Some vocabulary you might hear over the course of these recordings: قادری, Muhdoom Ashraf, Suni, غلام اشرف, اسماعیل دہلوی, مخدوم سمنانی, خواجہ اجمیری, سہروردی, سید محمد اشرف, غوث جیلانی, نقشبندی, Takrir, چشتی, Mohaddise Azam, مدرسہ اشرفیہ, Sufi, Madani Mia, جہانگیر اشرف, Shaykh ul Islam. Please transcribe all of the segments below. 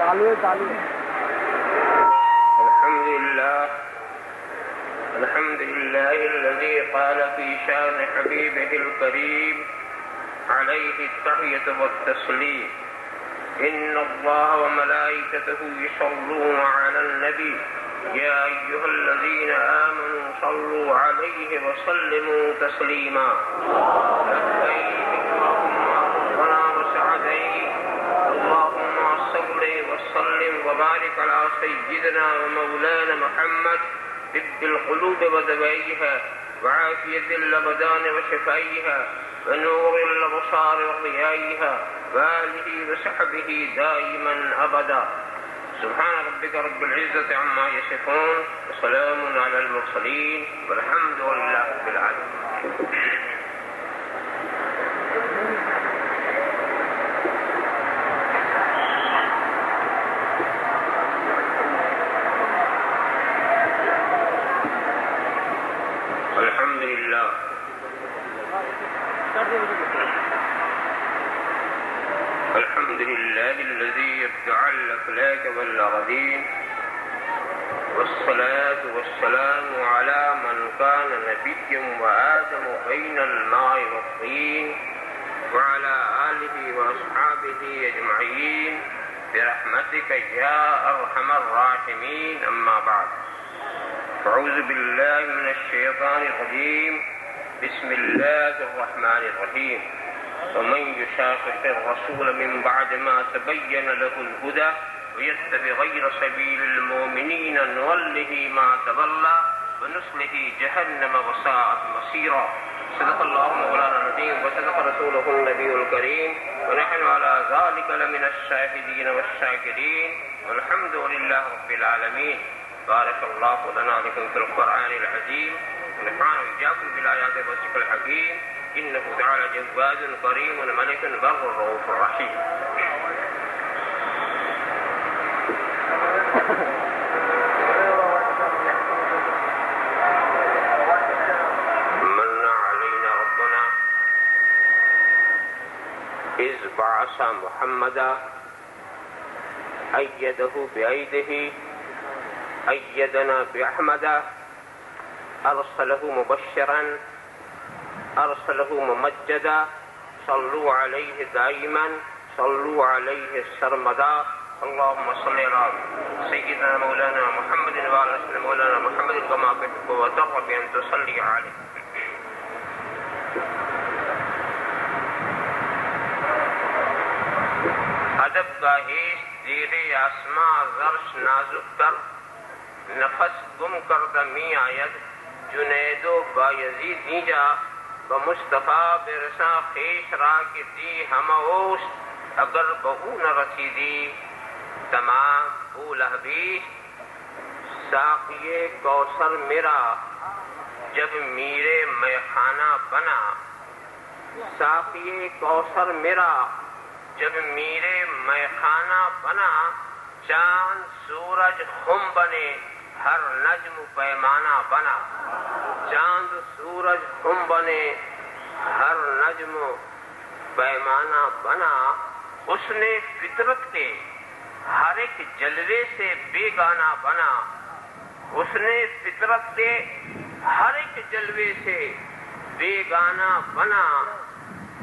الحمد لله الذي قال في شان حبيبه الكريم عليه التحية والتسليم: إن الله وملائكته يصلون على النبي يا أيها الذين آمنوا صلوا عليه وسلموا تسليما. اللهم صل وسلم وبارك على سيدنا ومولانا محمد طب القلوب ودوائها وعافية الأبدان وشفائها ونور الأبصار وضيائها وآله وصحبه دائما أبدا. سبحان ربك رب العزة عما يصفون وسلام على المرسلين والحمد لله رب العالمين. الحمد لله الذي يبدع الأفلاك والأرضين، والصلاة والسلام على من كان نبيا وآدم بين الماء والطين وعلى آله وأصحابه أجمعين برحمتك يا أرحم الراحمين. أما بعد، أعوذ بالله من الشيطان الرجيم. بسم الله الرحمن الرحيم. ومن يشاقق الرسول من بعد ما تبين له الهدى ويتبع غير سبيل المؤمنين نوله ما تولى ونصله جهنم وساءت مصيرا. صدق الله مولانا العظيم وصدق رسوله النبي الكريم ونحن على ذلك لمن الشاهدين والشاكرين والحمد لله رب العالمين. بارك الله لنا لكم في القرآن العظيم ونفعنا وإياكم بالآيات والذكر الحكيم إنه تعالى جواد كريم ملك بر رؤوف رحيم. من علينا ربنا إذ بعث محمدا أيده بأيده أيدنا بأحمد أرسله مبشرا أرسله ممجدا صلوا عليه دائما صلوا عليه سرمدا. اللهم صل على سيدنا مولانا محمد وعلى آله مولانا محمد كما تحب وترضى بأن تصلي عليه. ادب باعث زیر آسماں عرش نازک تر نفس گم کردہ می آید جنید و بایزید نیجا و مصطفیٰ برسا خیش را کی دی ہم اوست اگر بہو نہ رسیدی تمام بھول حبیش ساقی کوثر میرا جب میرے میخانہ بنا ساقی کوثر میرا جب میرے میخانہ بنا چاند سورج خم بنے ہر نجم پیمانہ بنا چاند سورج خم بنے ہر نجم پیمانہ بنا اس نے فطرت کے ہر ایک جلوے سے بیگانہ بنا اس نے فطرت کے ہر ایک جلوے سے بیگانہ بنا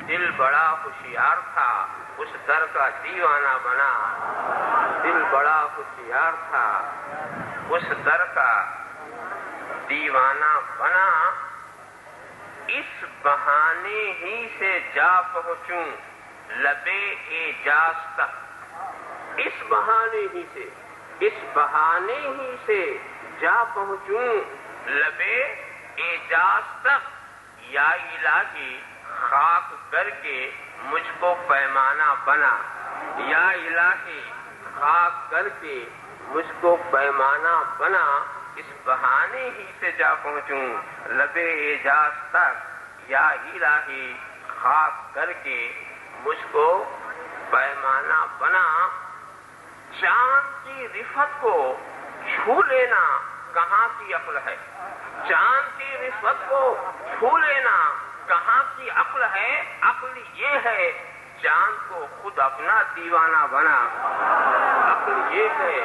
دل بڑا ہوشیار تھا اس در کا دیوانہ بنا دل بڑا ہوشیار تھا اس در کا دیوانہ بنا اس بہانے ہی سے جا پہنچوں لبے اعجاز تک اس بہانے ہی سے جا پہنچوں لبے اعجاز تک یا الہی خاک کر کے مجھ کو پیمانہ بنا یا الہی خاک کر کے مجھ کو پیمانہ بنا اس بہانے ہی سے جا پہنچوں لب اعجاز تک یا الہی خاک کر کے مجھ کو پیمانہ بنا چاند کی رفعت کو چھو لینا کہاں کی عقل ہے چاند کی رفعت کو چھو لینا کہاں کی عقل ہے عقل یہ ہے چاند کو خود اپنا دیوانہ بنا. اگر یہ ہے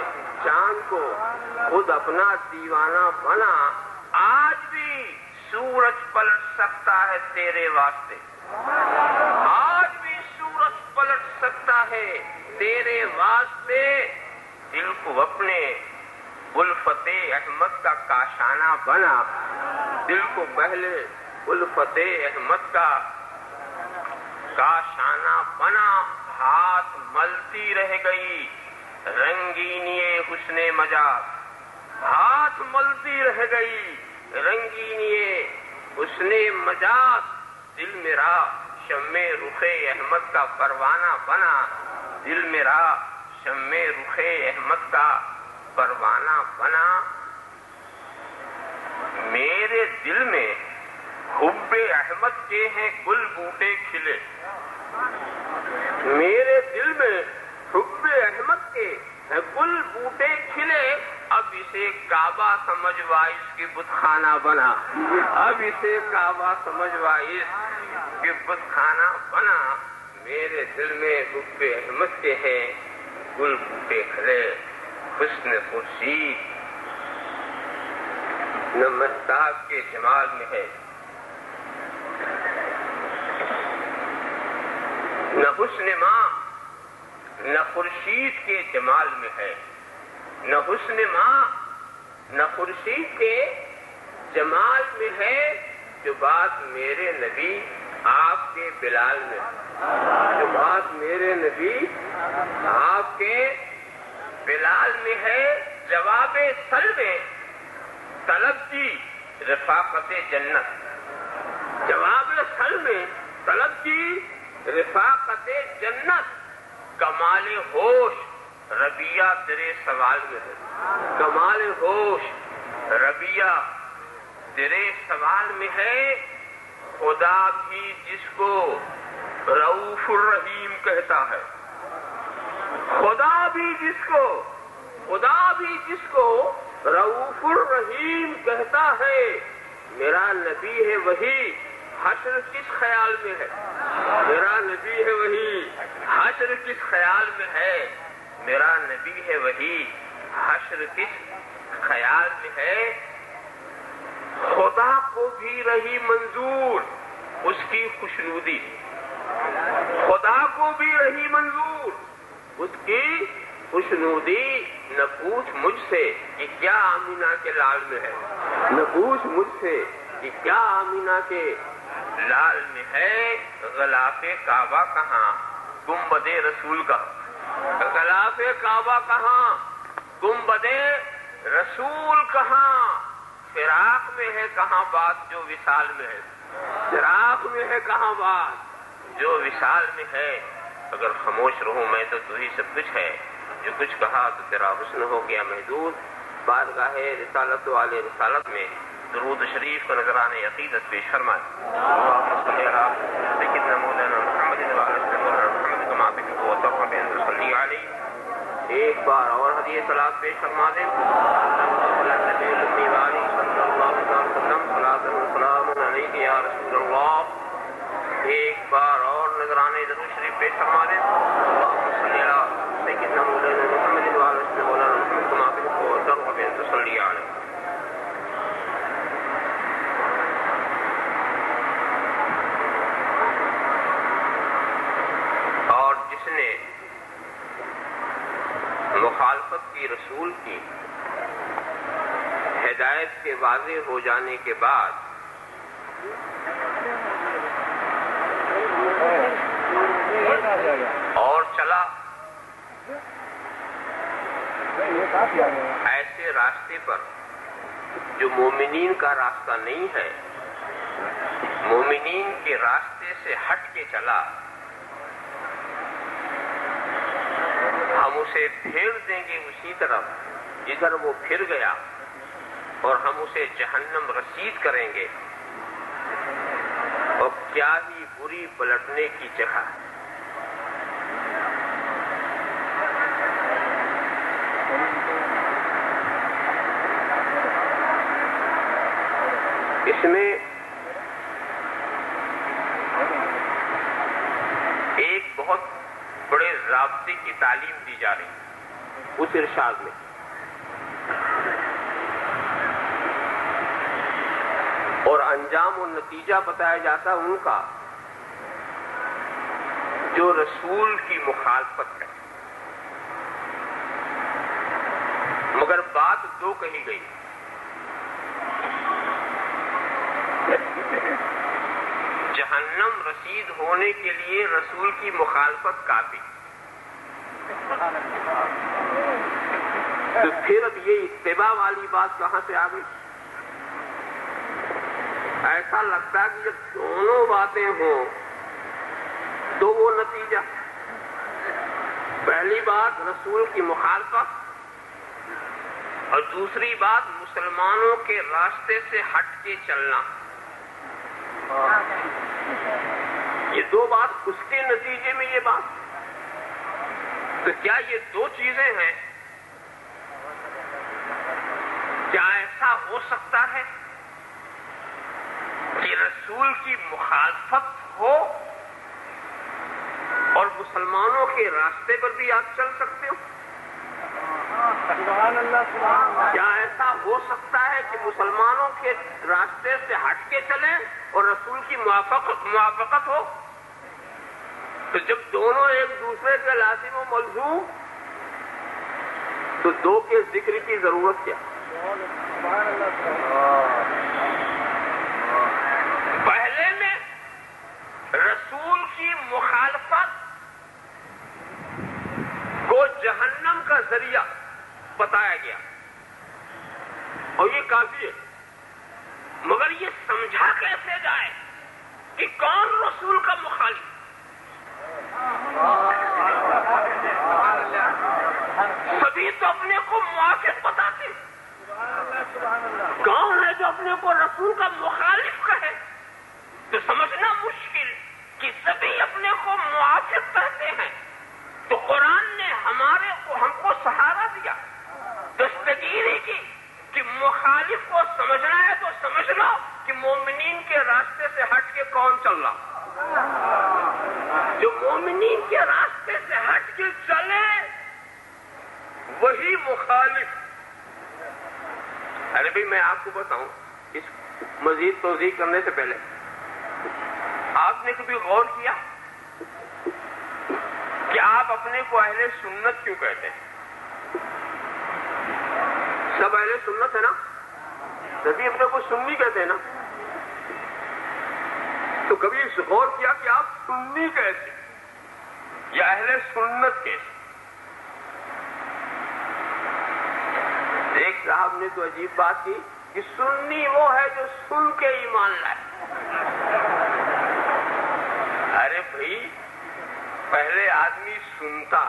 چاند کو خود اپنا دیوانہ بنا، آج بھی سورج پلٹ سکتا ہے تیرے واسطے، آج بھی سورج پلٹ سکتا ہے تیرے واسطے. دل کو اپنے الفت احمد کا کاشانہ بنا، دل کو پہلے الفت احمد کا کاشانہ بنا. ہاتھ ملتی رہ گئی رنگینی حسن مجاز، ہاتھ ملتی رہ گئی رنگینی حسن مجاز. دل میرا شمع رخ احمد کا پروانہ بنا، دل میرا شمع رخ احمد کا پروانہ بنا. میرے دل میں حب احمد کے ہیں گل بوٹے کھلے، میرے دل میں حب احمد کے ہیں گل بوٹے کھلے. اب اسے کعبہ سمجھ وائس کی بت خانہ بنا، اب اسے کعبہ سمجھ وائس کی بت خانہ بنا. میرے دل میں حب احمد کے ہیں گل بوٹے کھلے. حسن خورشید نہ مہتاب کے جمال میں ہے، نہ حسن ماں نہ خورشید کے جمال میں ہے، نہ حسن ماں نہ خورشید کے جمال میں ہے. جو بات میرے نبی آپ کے بلال میں، جو بات میرے نبی آپ کے بلال میں ہے. جواب طلب طلب کی رفاقت جنت، جواب طلب طلب کی رفاقت جنت. کمال ہوش ربیہ تیرے سوال میں ہے، کمال ہوش ربیہ تیرے سوال میں ہے. خدا بھی جس کو رؤوف الرحیم کہتا ہے، خدا بھی جس کو رؤوف الرحیم کہتا ہے. میرا نبی ہے وہی حشر کس خیال میں ہے، میرا نبی ہے وہی حشر کس خیال میں ہے، میرا نبی ہے وہی حشر کس خیال میں ہے. خدا کو بھی رہی منظور اس کی خوشنودی، خدا کو بھی رہی منظور اس کی خوشنودی. نہ پوچھ مجھ سے کہ کیا آمینہ کے لال میں ہے، نہ پوچھ مجھ سے کہ کیا آمینہ کے لال میں ہے. غلاف کعبہ کہاں گنبد رسول کا، غلاف کعبہ کہاں گنبد رسول کہاں. فراق میں ہے کہاں بات جو وصال میں ہے، فراق میں ہے کہاں بات جو وصال میں ہے. اگر خاموش رہوں میں تو تجھی سب کچھ ہے، جو کچھ کہا تو تیرا حسن ہو گیا محدود. بارگاہ رسالت و آل رسالت میں درود شریف کا نذران عقیدت پیش فرمائے. سیدنا مولانا محمد ایک بار اور ہدیہ صلوات پیش فرما دیں. ایک بار اور نذران درود شریف پیش فرما دیں. سیدنا مولانا محمد مخالفت کی رسول کی ہدایت کے واضح ہو جانے کے بعد اور چلا ایسے راستے پر جو مومنین کا راستہ نہیں ہے، مومنین کے راستے سے ہٹ کے چلا، ہم اسے پھیر دیں گے اسی طرف جدھر وہ پھر گیا، اور ہم اسے جہنم رسید کریں گے. اور کیا ہی بری پلٹنے کی جگہ. اس میں ایک بہت بڑے ضابطے کی تعلیم دی جا رہی ہے اس ارشاد میں، اور انجام و نتیجہ بتایا جاتا ان کا جو رسول کی مخالفت ہے۔ مگر بات دو کہی گئی، جہنم رسید ہونے کے لیے رسول کی مخالفت کافی، تو پھر اب یہ اتباع والی بات کہاں سے آ گئی؟ ایسا لگتا کہ جب دونوں باتیں ہوں تو وہ نتیجہ، پہلی بات رسول کی مخالفت اور دوسری بات مسلمانوں کے راستے سے ہٹ کے چلنا، یہ دو بات، اس کے نتیجے میں یہ بات، تو کیا یہ دو چیزیں ہیں؟ کیا ایسا ہو سکتا ہے کہ رسول کی مخالفت ہو اور مسلمانوں کے راستے پر بھی آپ چل سکتے ہو؟ سبحان اللہ، سبحان اللہ، کیا ایسا ہو سکتا ہے کہ مسلمانوں کے راستے سے ہٹ کے چلیں اور رسول کی موافقت ہو؟ تو جب دونوں ایک دوسرے کے لازم و ملزوم، تو دو کے ذکر کی ضرورت کیا؟ سبحان اللہ، سبحان اللہ، پہلے میں رسول کی مخالفت کو جہنم کا ذریعہ بتایا گیا اور یہ کافی ہے، مگر یہ سمجھا کیسے جائے کہ کون رسول کا مخالف؟ سبھی تو اپنے کو موافق بتاتے، کون ہے جو اپنے کو رسول کا مخالف کہے؟ تو سمجھنا مشکل کہ سبھی اپنے کو موافق کہتے ہیں، تو قرآن نے ہم کو سہارا دیا، دستگیری کی کہ مخالف کو سمجھنا ہے تو سمجھ لو کہ مومنین کے راستے سے ہٹ کے کون چل رہا، جو مومنین کے راستے سے ہٹ کے چلے وہی مخالف۔ ارے بھائی میں آپ کو بتاؤں، اس مزید توضیح کرنے سے پہلے آپ نے کبھی غور کیا کہ آپ اپنے کو اہل سنت کیوں کہتے ہیں؟ سب اہل سنت ہے نا، سبھی اپنے کو سنی کہتے ہیں نا، تو کبھی اس غور کیا کہ آپ سنی کیسے یا اہل سنت کیسے؟ ایک صاحب نے تو عجیب بات کی کہ سنی وہ ہے جو سن کے ایمان لائے۔ ارے بھائی، پہلے آدمی سنتا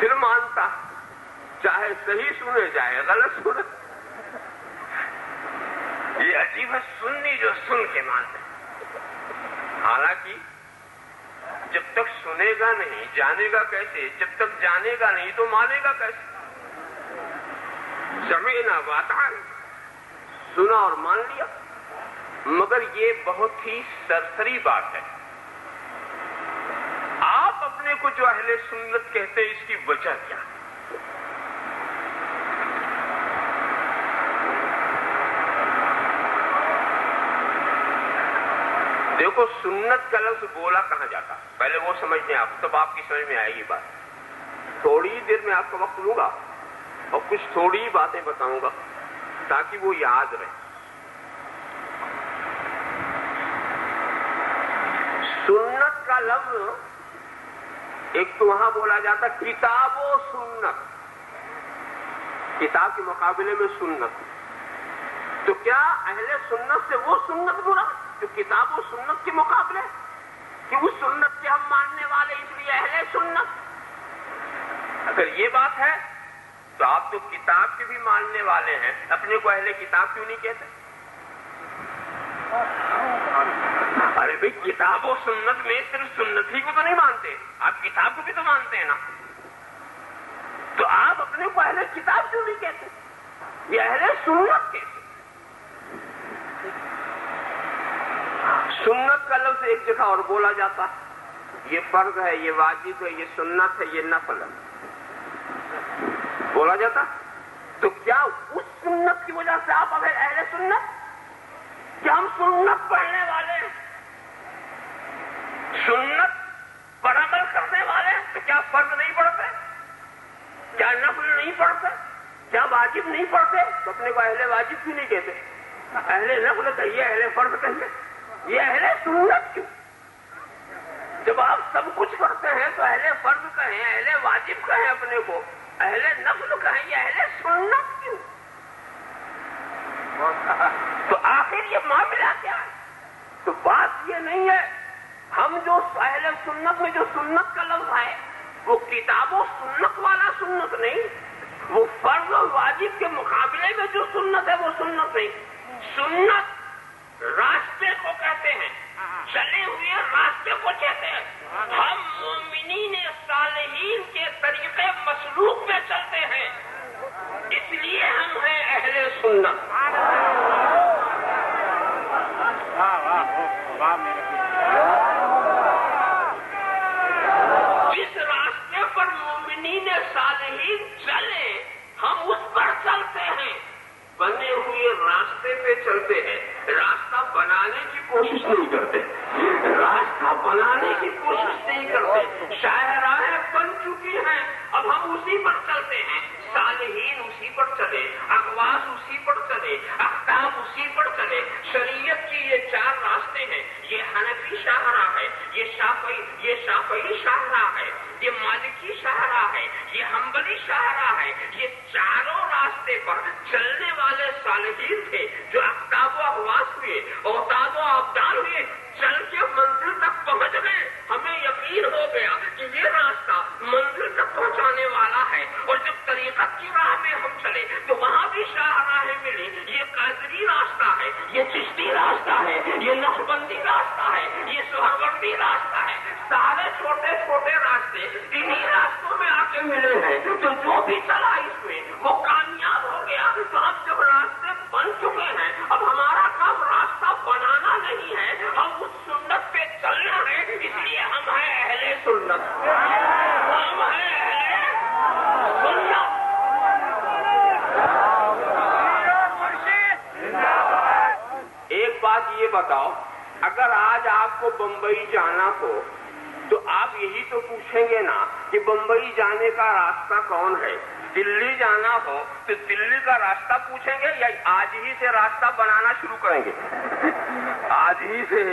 پھر مانتا، چاہے صحیح سنے چاہے غلط سنے، یہ عجیب ہے، سننی جو سن کے مانتے، حالانکہ جب تک سنے گا نہیں جانے گا کیسے، جب تک جانے گا نہیں تو مانے گا کیسے؟ سمعنا واطعنا، سنا اور مان لیا، مگر یہ بہت ہی سرسری بات ہے۔ آپ اپنے کو جو اہل سنت کہتے ہیں اس کی وجہ کیا؟ دیکھو، سنت کا لفظ بولا کہاں جاتا، پہلے وہ سمجھنے آپ، تب آپ کی سمجھ میں آئے گی بات۔ تھوڑی دیر میں آپ کا وقت لوں گا اور کچھ تھوڑی باتیں بتاؤں گا تاکہ وہ یاد رہے۔ سنت کا لفظ ایک تو وہاں بولا جاتا کتاب و سنت، کتاب کے مقابلے میں سنت، تو کیا اہل سنت سے وہ سنت برا جو کتاب و سنت کے مقابلے، کہ اس سنت کے ہم ماننے والے اس لیے اہل سنت؟ اگر یہ بات ہے تو آپ تو کتاب کے بھی ماننے والے ہیں، اپنے کو اہل کتاب کیوں نہیں کہتے؟ ارے بھائی، کتاب و سنت میں صرف سنت ہی کو تو نہیں مانتے آپ، کتاب کو بھی تو مانتے ہیں نا، تو آپ اپنے کو اہل کتاب کیوں نہیں کہتے، یہ اہل سنت کہتے۔ سنت کا لفظ ایک جگہ اور بولا جاتا یہ فرض ہے, یہ واجب ہے, یہ سنت ہے, یہ نفل ہے بولا جاتا, تو کیا اس سنت کی وجہ سے آپ اگر اہل سنت, کہ ہم سنت پڑھنے والے ہیں, سنت پر عمل کرنے والے ہیں, تو کیا فرض نہیں پڑتے, کیا نفل نہیں پڑتے, کیا واجب نہیں پڑتے؟ تو اپنے کو اہل واجب کیوں نہیں کہتے, اہل نفل کہیے, اہل فرض کہیے, یہ اہل سنت کیوں؟ جب آپ سب کچھ کرتے ہیں تو اہل فرض کہیں, اہل واجب کہیں, اپنے کو اہل نفل کہیں, یہ اہل سنت کیوں؟ تو آخر یہ معاملہ کیا ہے؟ تو بات یہ نہیں ہے, ہم جو اہل سنت میں جو سنت کا لفظ ہے وہ کتاب و سنت والا سنت نہیں, وہ فرض و واجب کے مقابلے میں جو سنت ہے وہ سنت نہیں. سنت راستے کو کہتے ہیں, چلے ہوئے راستے کو کہتے ہیں. ہم مومنین صالحین کے طریقے مسلوک میں چلتے ہیں, اس لیے ہم ہیں اہل سنت. جس راستے پر مومنین صالحین چلے ہم اس پر چلتے ہیں, بنے ہوئے راستے پہ چلتے ہیں, راستہ بنانے کی کوشش نہیں کرتے, راستہ بنانے کی کوشش نہیں کرتے. شاہراہیں بن چکی ہیں, اب ہم اسی پر چلتے ہیں. صالحین اسی پر چلے, اقواس اسی پر چلے, احکام اسی پر چلے. شریعت کی یہ چار راستے ہیں. یہ حنفی شاہراہ ہے, یہ شافعی شاہراہ ہے, یہ مالکی شاہراہ ہے, یہ حنبلی شاہراہ ہے. یہ چاروں راستے پر چلنے والے صالحین تھے جو اقتاب و احواس ہوئے, اوتاد و ابدال ہوئے, چل کے منزل تک پہنچ گئے. ہمیں یقین ہو گیا کہ یہ راستہ منزل تک پہنچانے والا ہے. اور جب طریقت کی راہ میں ہم چلے تو وہاں بھی شاہراہیں ملی. یہ قادری راستہ ہے, یہ چشتی راستہ ہے, یہ نقشبندی راستہ ہے, یہ سہروردی راستہ ہے. سارے چھوٹے چھوٹے راستے انہی راستوں میں آ کے ملے ہیں. تو جو بھی چلا اس میں وہ کامیاب ہو گیا. تو اب جب راستے بن چکے ہیں, اب ہمارا کام راستہ بنانا نہیں ہے, ہم اس سنت پہ چلنا ہے. اس لیے ہم ہیں اہل سنت, ہم ہیں اہل سنت. ایک بات یہ بتاؤ, اگر آج آپ کو بمبئی جانا ہو تو آپ یہی تو پوچھیں گے نا کہ بمبئی جانے کا راستہ کون ہے. دلی جانا ہو تو دلی کا راستہ پوچھیں گے یا آج ہی سے راستہ بنانا شروع کریں گے؟ آج ہی سے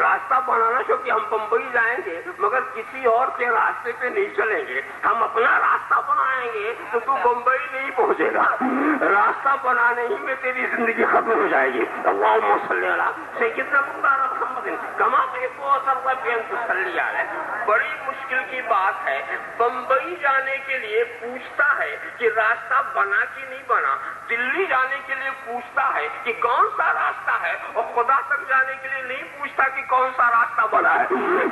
راستہ بنانا شروع, کہ ہم بمبئی جائیں گے مگر کسی اور کے راستے پہ نہیں چلیں گے, ہم اپنا راستہ بنائیں گے. تو بمبئی نہیں پہنچے گا, راستہ بنانے ہی میں تیری زندگی ختم ہو جائے گی. اللہم صلی علی سیدنا محمد کما صلی علیہ. بڑی مشکل کی بات ہے, بمبئی جانے کے لیے پوچھتا ہے کہ راستہ بنا کہ نہیں بنا, دلی جانے کے لیے پوچھتا ہے کہ کون سا راستہ ہے, اور خدا تک جانے کے لیے نہیں پوچھتا کہ کون سا راستہ بنا ہے.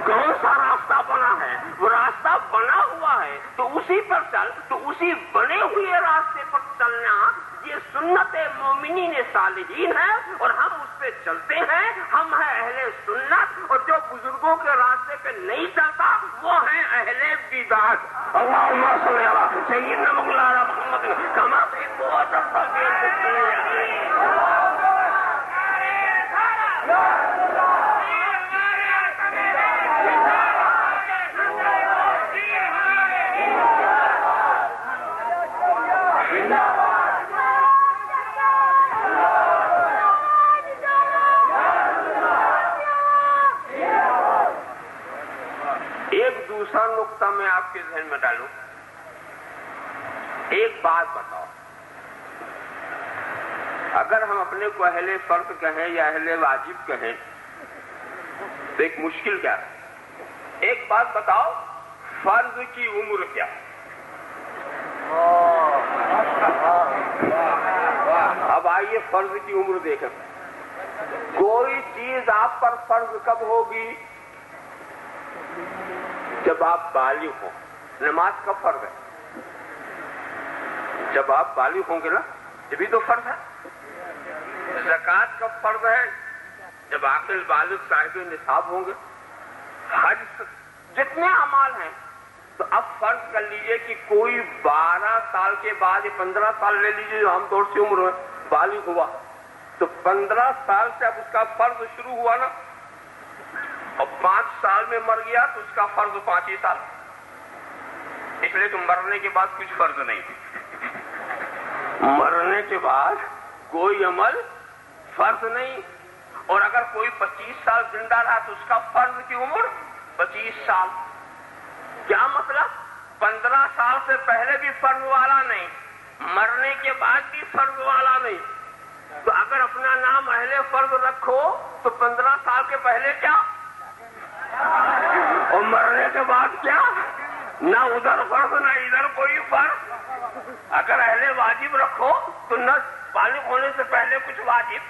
کون سا راستہ بنا ہے, وہ راستہ بنا ہوا ہے تو اسی پر چل. تو اسی بنے ہوئے راستے پر چلنا یہ سنت مومنین صالحین ہے, اور ہم اس پہ چلتے ہیں. ہم ہیں اہل سنت, اور جو بزرگوں کے راستے پہ نہیں چلتا وہ ہیں اہل بدعت. اللہم صل علی سیدنا محمد کما میں آپ کے ذہن میں ڈالوں. ایک بات بتاؤ, اگر ہم اپنے کو اہل فرض کہیں یا اہل واجب کہیں تو ایک مشکل کیا ہے؟ ایک بات بتاؤ, فرض کی عمر کیا؟ اب آئیے فرض کی عمر دیکھیں. کوئی چیز آپ پر فرض کب ہوگی؟ جب آپ بالغ ہوں. نماز کب فرض ہے؟ جب آپ بالغ ہوں گے نا, یہ بھی تو فرض ہے. زکوٰۃ کب فرض ہے؟ جب عاقل بالغ صاحب نصاب ہوں گے. حج جتنے اعمال ہیں. تو اب فرض کر لیجئے کہ کوئی 12 سال کے بعد یا 15 سال لے لیجئے جو عام طور سے عمر میں بالغ ہوا, تو 15 سال سے اب اس کا فرض شروع ہوا نا, اور 5 سال میں مر گیا تو اس کا فرض 5 ہی سال, اس لیے تو مرنے کے بعد کچھ فرض نہیں. مرنے کے بعد کوئی عمل فرض نہیں, اور اگر کوئی 25 سال زندہ رہا تو اس کا فرض کی عمر 25 سال. کیا مطلب؟ 15 سال سے پہلے بھی فرض والا نہیں, مرنے کے بعد بھی فرض والا نہیں. تو اگر اپنا نام اہل فرض رکھو تو 15 سال کے پہلے کیا اور مرنے کے بعد کیا, نہ ادھر فرض نہ ادھر کوئی فرض. اگر اہل واجب رکھو تو نہ بالغ ہونے سے پہلے کچھ واجب,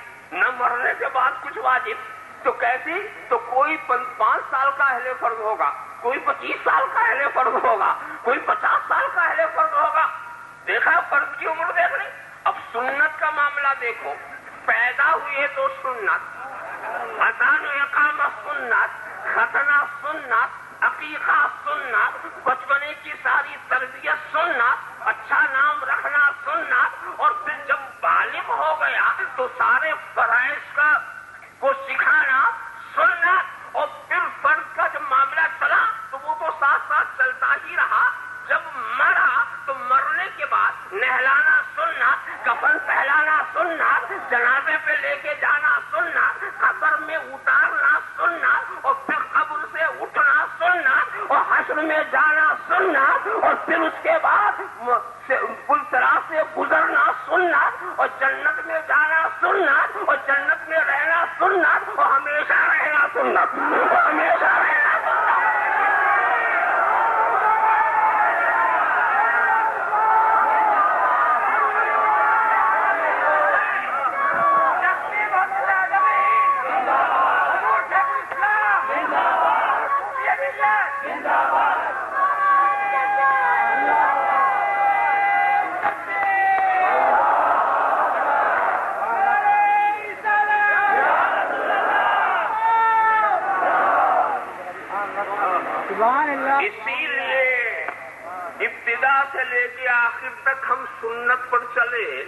نہ مرنے کے بعد کچھ واجب. تو کیسی؟ تو کوئی 5 سال کا اہل فرض ہوگا, کوئی 25 سال کا اہل فرض ہوگا, کوئی 50 سال کا اہل فرض ہوگا. دیکھا فرض کی عمر دیکھ رہی. اب سنت کا معاملہ دیکھو, پیدا ہوئے تو سنت, اذان و اقامہ سنت, ختنہ سنت, عقیقہ سنت, بچپنے کی ساری تربیت سنت, اچھا نام رکھنا سنت, اور پھر جب بالغ ہو گیا تو سارے فرائض کا کو سکھانا سنت, اور پھر فرض کا جب معاملہ چلا تو وہ تو ساتھ ساتھ چلتا ہی رہا. جب مرا تو مرنے کے بعد نہلانا سنت, کفن پہلانا سنت, جنازے پہ لے کے جانا سنت, قبر میں اتارنا سنت, اور پھر قبر سے اٹھنا سنت, اور حشر میں جانا سنت, اور پھر اس کے بعد پل صراط سے گزرنا سنت, اور جنت میں جانا سنت, اور جنت میں رہنا سنت, اور ہمیشہ رہنا سنت, اور ہمیشہ رہنا سنت. اسی لیے ابتدا سے لے کے آخر تک ہم سنت پر چلے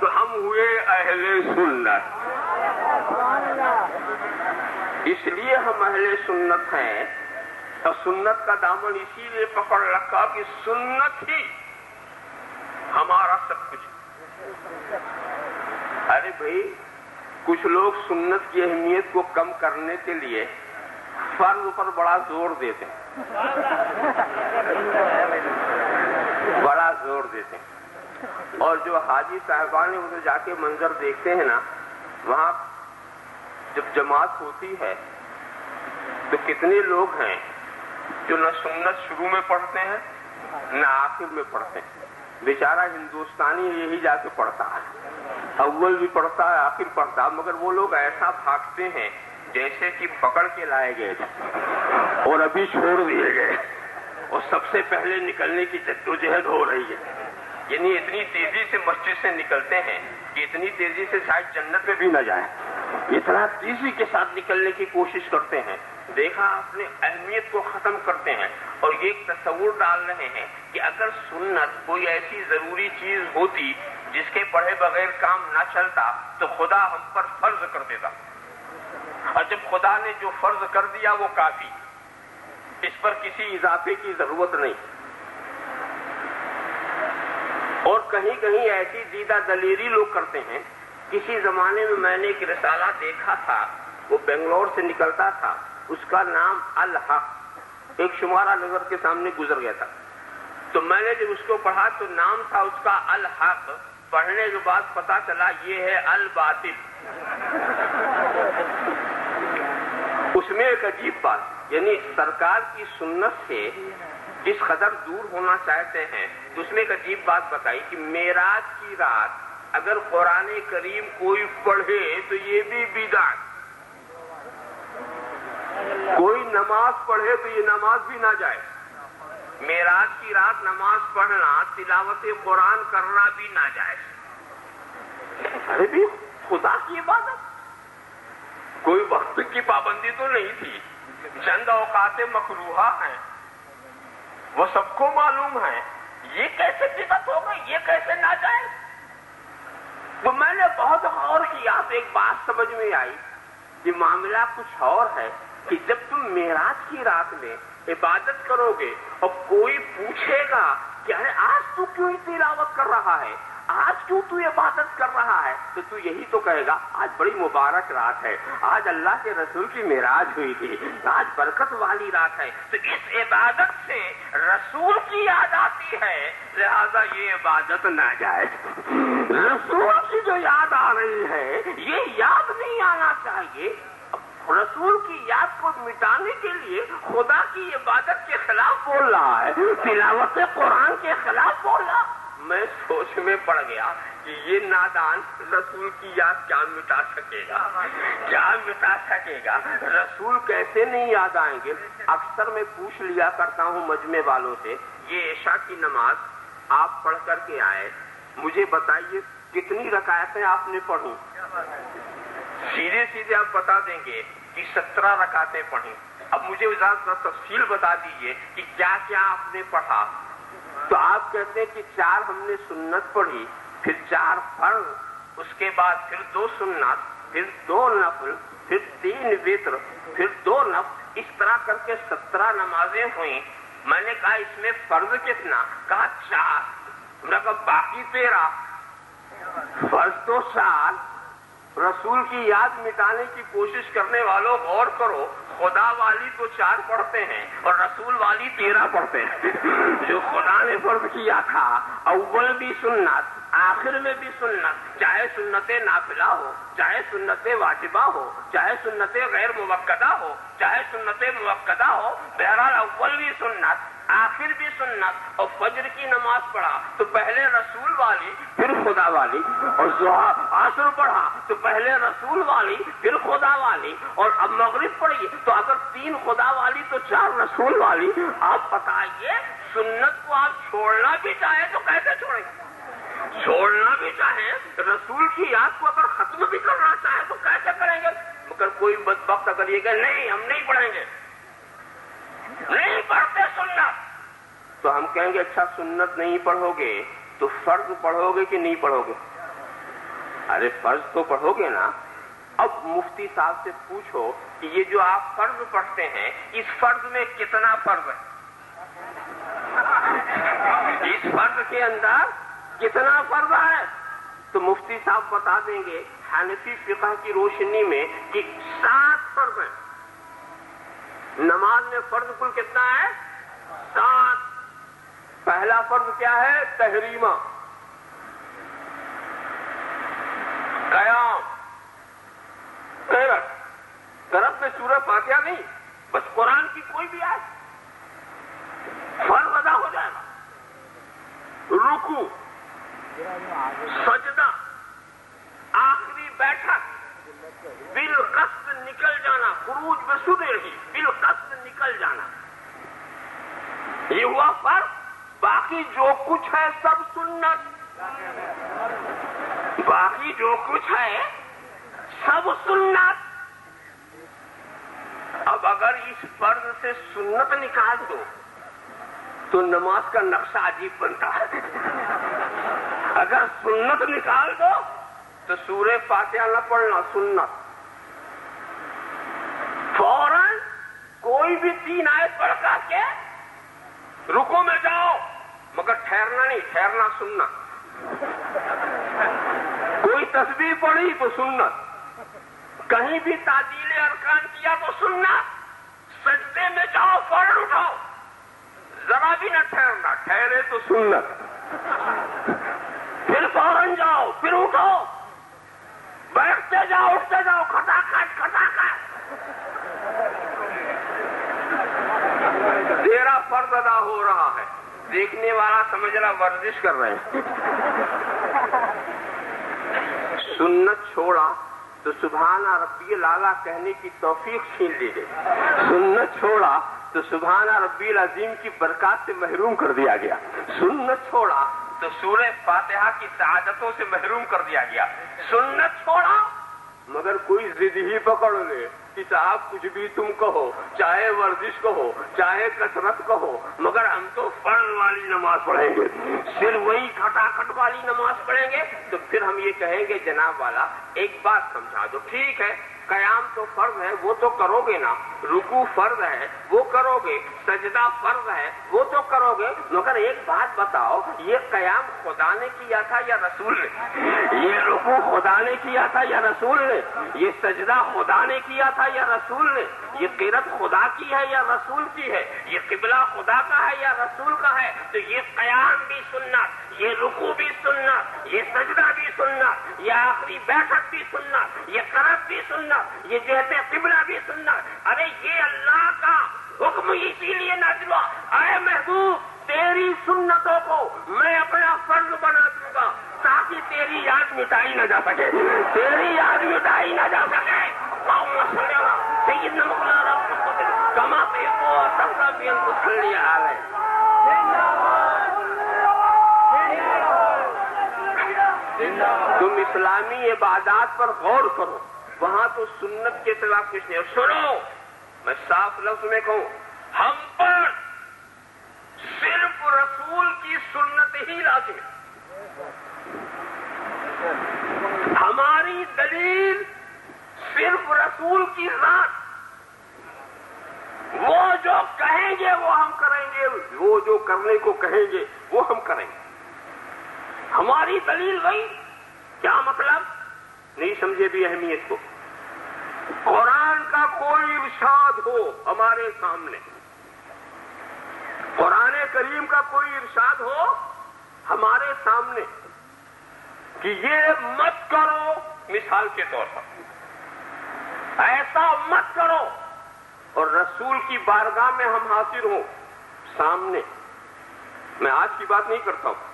تو ہم ہوئے اہل سنت. اس لیے ہم اہل سنت ہیں, اور سنت کا دامن اسی لیے پکڑ رکھا کہ سنت ہی ہمارا سب کچھ. ارے بھائی, کچھ لوگ سنت کی اہمیت کو کم کرنے کے لیے فرض پر بڑا زور دیتے ہیں, بڑا زور دیتے ہیں, اور جو حاجی صاحبان ادھر جا کے منظر دیکھتے ہیں نا, وہاں جب جماعت ہوتی ہے تو کتنے لوگ ہیں جو نہ سنت شروع میں پڑھتے ہیں نہ آخر میں پڑھتے ہیں. بیچارہ ہندوستانی یہی جا کے پڑھتا ہے, اول بھی پڑھتا ہے آخر پڑھتا ہے, مگر وہ لوگ ایسا بھاگتے ہیں جیسے کہ پکڑ کے لائے گئے اور ابھی چھوڑ دیے گئے, اور سب سے پہلے نکلنے کی جدوجہد ہو رہی ہے. یعنی اتنی تیزی سے مسجد سے نکلتے ہیں کہ اتنی تیزی سے شاید جنت میں بھی نہ جائیں, اتنا تیزی کے ساتھ نکلنے کی کوشش کرتے ہیں. دیکھا اپنے اہمیت کو ختم کرتے ہیں, اور یہ تصور ڈال رہے ہیں کہ اگر سنت کوئی ایسی ضروری چیز ہوتی جس کے پڑھے بغیر کام نہ چلتا تو خدا ہم پر فرض کر دیتا, اور جب خدا نے جو فرض کر دیا وہ کافی, اس پر کسی اضافے کی ضرورت نہیں. اور کہیں کہیں ایسی دیدہ دلیری لوگ کرتے ہیں. کسی زمانے میں نے ایک رسالہ دیکھا تھا, وہ بنگلور سے نکلتا تھا, اس کا نام الحق, ایک شمارہ نظر کے سامنے گزر گیا تھا. تو میں نے جب اس کو پڑھا تو نام تھا اس کا الحق, پڑھنے کے بعد پتا چلا یہ ہے الباطل. اس میں ایک عجیب بات, یعنی سرکار کی سنت سے جس قدر دور ہونا چاہتے ہیں تو اس میں ایک عجیب بات بتائی کہ معراج کی رات اگر قرآن کریم کوئی پڑھے تو یہ بھی بدعت, کوئی نماز پڑھے تو یہ نماز بھی نہ جائے. معراج کی رات نماز پڑھنا, تلاوت قرآن کرنا بھی نہ جائے. ارے بھی خدا کی عبادت, کوئی وقت کی پابندی تو نہیں تھی, چند اوقات مکروہہ ہیں وہ سب کو معلوم ہیں، یہ کیسے بدعت ہو گئی، یہ کیسے ناجائز؟ تو میں نے بہت غور کیا تو ایک بات سمجھ میں آئی کہ معاملہ کچھ اور ہے کہ جب تم معراج کی رات میں عبادت کرو گے اور کوئی پوچھے گا کہ ارے آج تو کیوں تلاوت کر رہا ہے، آج کیوں تو عبادت کر رہا ہے، تو تو یہی تو کہے گا آج بڑی مبارک رات ہے، آج اللہ کے رسول کی معراج ہوئی تھی، آج برکت والی رات ہے، تو اس عبادت سے رسول کی یاد آتی ہے، لہذا یہ عبادت ناجائز۔ رسول کی جو یاد آ رہی ہے یہ یاد نہیں آنا چاہیے، رسول کی یاد کو مٹانے کے لیے خدا کی عبادت کے خلاف بول رہا ہے، تلاوت قرآن کے خلاف بول رہا۔ میں سوچ میں پڑ گیا کہ یہ نادان رسول کی یاد کیا مٹا سکے گا، کیا مٹا سکے گا، رسول کیسے نہیں یاد آئیں گے۔ اکثر میں پوچھ لیا کرتا ہوں مجمع والوں سے، یہ عشاء کی نماز آپ پڑھ کر کے آئے، مجھے بتائیے کتنی رکعتیں آپ نے پڑھیں؟ سیدھے سیدھے آپ بتا دیں گے کہ 17 رکعتیں پڑھیں۔ اب مجھے تفصیل بتا دیجئے کہ کیا کیا آپ نے پڑھا، تو آپ کہتے ہیں کہ 4 ہم نے سنت پڑھی، پھر 4 فرض، اس کے بعد پھر 2 سنت، پھر 2 نفل، پھر 3 وتر، پھر 2 نفل، اس طرح کر کے 17 نمازیں ہوئیں۔ میں نے کہا اس میں فرض کتنا؟ کہا 4۔ میں نے کہا باقی 13، فرض تو 4۔ رسول کی یاد مٹانے کی کوشش کرنے والوں غور کرو، خدا والی تو 4 پڑھتے ہیں اور رسول والی 13 پڑھتے ہیں۔ جو خدا نے فرض کیا تھا اول بھی سنت، آخر میں بھی سنت، چاہے سنت نافلہ ہو، چاہے سنت واجبہ ہو، چاہے سنت غیر موقتہ ہو، چاہے سنت موقتہ ہو، بہرحال اول بھی سنت، آخر بھی سنت، اور فجر کی نماز پڑھا تو پہلے رسول والی پھر خدا والی، اور ضحیٰ عصر پڑھا تو پہلے رسول والی پھر خدا والی، اور اب مغرب پڑھی تو اگر 3 خدا والی تو 4 رسول والی۔ آپ بتائیے سنت کو آپ چھوڑنا بھی چاہیں تو کیسے چھوڑیں گے؟ چھوڑنا بھی چاہیں، رسول کی یاد کو اگر ختم بھی کرنا چاہیں تو کیسے کریں گے؟ مگر کوئی بدبخت اگر یہ کہ نہیں ہم نہیں پڑھیں گے، نہیں پڑھتے سنت، تو ہم کہیں گے اچھا سنت نہیں پڑھو گے تو فرض پڑھو گے کہ نہیں پڑھو گے؟ ارے فرض تو پڑھو گے نا۔ اب مفتی صاحب سے پوچھو کہ یہ جو آپ فرض پڑھتے ہیں اس فرض میں کتنا فرض ہے، اس فرض کے اندر کتنا فرض ہے؟ تو مفتی صاحب بتا دیں گے حنفی فقہ کی روشنی میں کہ 7 فرض ہیں۔ نماز میں فرض کل کتنا ہے؟ 7۔ پہلا فرض کیا ہے؟ تحریمہ، قیام، قرآن میں سورہ فاتحہ نہیں، بس قرآن کی کوئی بھی آیت، فرض ادا ہو جائے گا۔ رکوع، سجدہ، آخری بیٹھک، بالقصد نکل جانا، خروج بسود رہی، بالقصد نکل جانا، یہ ہوا فرض۔ باقی جو کچھ ہے سب سنت، باقی جو کچھ ہے سب سنت۔ اب اگر اس فرض سے سنت نکال دو تو نماز کا نقشہ عجیب بنتا ہے۔ اگر سنت نکال دو تو سورہ فاتحہ نہ پڑھنا سنت، فوراً کوئی بھی 3 آیت پڑھ کر کے رکو میں جاؤ، مگر ٹھہرنا نہیں، ٹھہرنا سننا۔ کوئی تسبیح پڑھی تو سننا، کہیں بھی تعدیل ارکان کیا تو سننا، سجدے میں جاؤ فوراً اٹھاؤ، ذرا بھی نہ ٹھہرنا، ٹھہرے تو سننا، پھر فوراً جاؤ، پھر اٹھاؤ، بیٹھتے جاؤ، اٹھتے جاؤ، کھٹا کھٹ کھٹا کھٹ۔ 13 فرض ادا ہو رہا ہے، دیکھنے والا سمجھ رہا ورزش کر رہے ہیں۔ سنت چھوڑا تو سبحان ربی الاعلیٰ کہنے کی توفیق چھین لی گئی، سنت چھوڑا تو سبحان ربی العظیم کی برکات سے محروم کر دیا گیا، سنت چھوڑا تو سورہ فاتحہ کی سعادتوں سے محروم کر دیا گیا، سنت چھوڑا مگر کوئی ضد ہی پکڑ لے، کتاب کچھ بھی تم کہو، چاہے ورزش کہو، چاے کثرت کہو، مگر ہم تو فرض والی نماز پڑھیں گے، صرف وہی کھٹاکھٹ والی نماز پڑھیں گے، تو پھر ہم یہ کہیں گے جناب والا ایک بات سمجھا دو، ٹھیک ہے قیام تو فرض ہے وہ تو کرو گے نا، رکوع فرض ہے وہ کرو گے، سجدہ فرض ہے وہ تو کرو گے، مگر ایک بات بتاؤ یہ قیام خدا نے کیا تھا یا رسول نے؟ یہ رکوع خدا نے کیا تھا یا رسول نے؟ یہ سجدہ خدا نے کیا تھا یا رسول نے؟ یہ قیرت خدا کی ہے یا رسول کی ہے؟ یہ قبلہ خدا کا ہے یا رسول کا ہے؟ تو یہ قیام بھی سننا، یہ رکوع بھی سننا، یہ سجدہ بھی سننا، یہ آخری بیٹھک بھی سننا، یہ قرب بھی سننا، یہ جہت قبلہ بھی سننا، ارے یہ اللہ کا حکم اسی لیے نازل ہوا، اے محبوب تیری سنتوں کو میں اپنا فرض بنا دوں گا تاکہ تیری یاد مٹائی نہ جا سکے، تیری یاد مٹائی نہ جا سکے، کما پہ وہ سب بھی ہم کو کھیلنے آ رہے ہیں، تم اسلامی عبادات پر غور کرو، وہاں تو سنت کے سوا کچھ نہیں۔ سنو میں صاف لفظ میں کہوں، ہم پر صرف رسول کی سنت ہی لازم ہے، ہماری دلیل صرف رسول کی ذات، وہ جو کہیں گے وہ ہم کریں گے، وہ جو کرنے کو کہیں گے وہ ہم کریں گے، ہماری دلیل وہی۔ کیا مطلب؟ نہیں سمجھے بھی اہمیت کو، قرآن کا کوئی ارشاد ہو ہمارے سامنے، قرآن کریم کا کوئی ارشاد ہو ہمارے سامنے کہ یہ مت کرو، مثال کے طور پر ایسا مت کرو، اور رسول کی بارگاہ میں ہم حاضر ہوں سامنے، میں آج کی بات نہیں کرتا ہوں،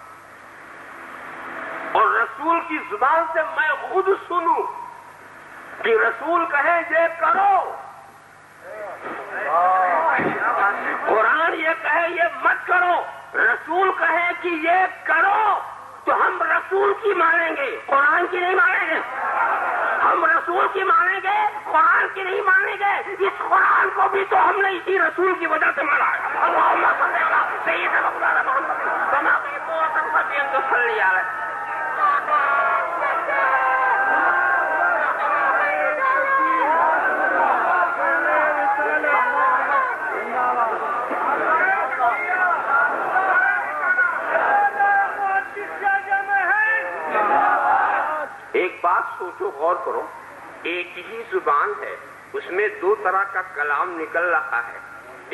اور رسول کی زبان سے میں خود سنوں کہ رسول کہے یہ کرو، قرآن یہ کہے یہ مت کرو، رسول کہے کہ یہ کرو، تو ہم رسول کی مانیں گے، قرآن کی نہیں مانیں گے، ہم رسول کی مانیں گے، قرآن کی نہیں مانیں گے، اس قرآن کو بھی تو ہم نے اسی رسول کی وجہ سے مانا ہے، سوچو غور کرو، ایک ہی زبان ہے اس میں دو طرح کا کلام نکل رہا ہے،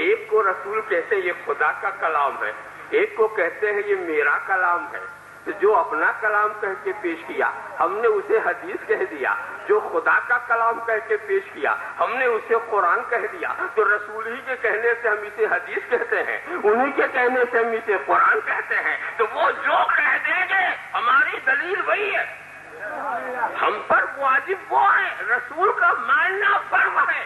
ایک کو رسول کہتے ہیں یہ خدا کا کلام ہے، ایک کو کہتے ہیں یہ میرا کلام ہے، جو اپنا کلام کہہ کے پیش کیا ہم نے اسے حدیث کہہ دیا، جو خدا کا کلام کہہ کے پیش کیا ہم نے اسے قرآن کہہ دیا، تو رسول ہی کے کہنے سے ہم اسے حدیث کہتے ہیں، انہی کے کہنے سے ہم اسے قرآن کہتے ہیں، تو وہ جو کہہ دیں گے ہماری دلیل وہی ہے، ہم پر واجب وہ ہے، رسول کا ماننا فرض ہے،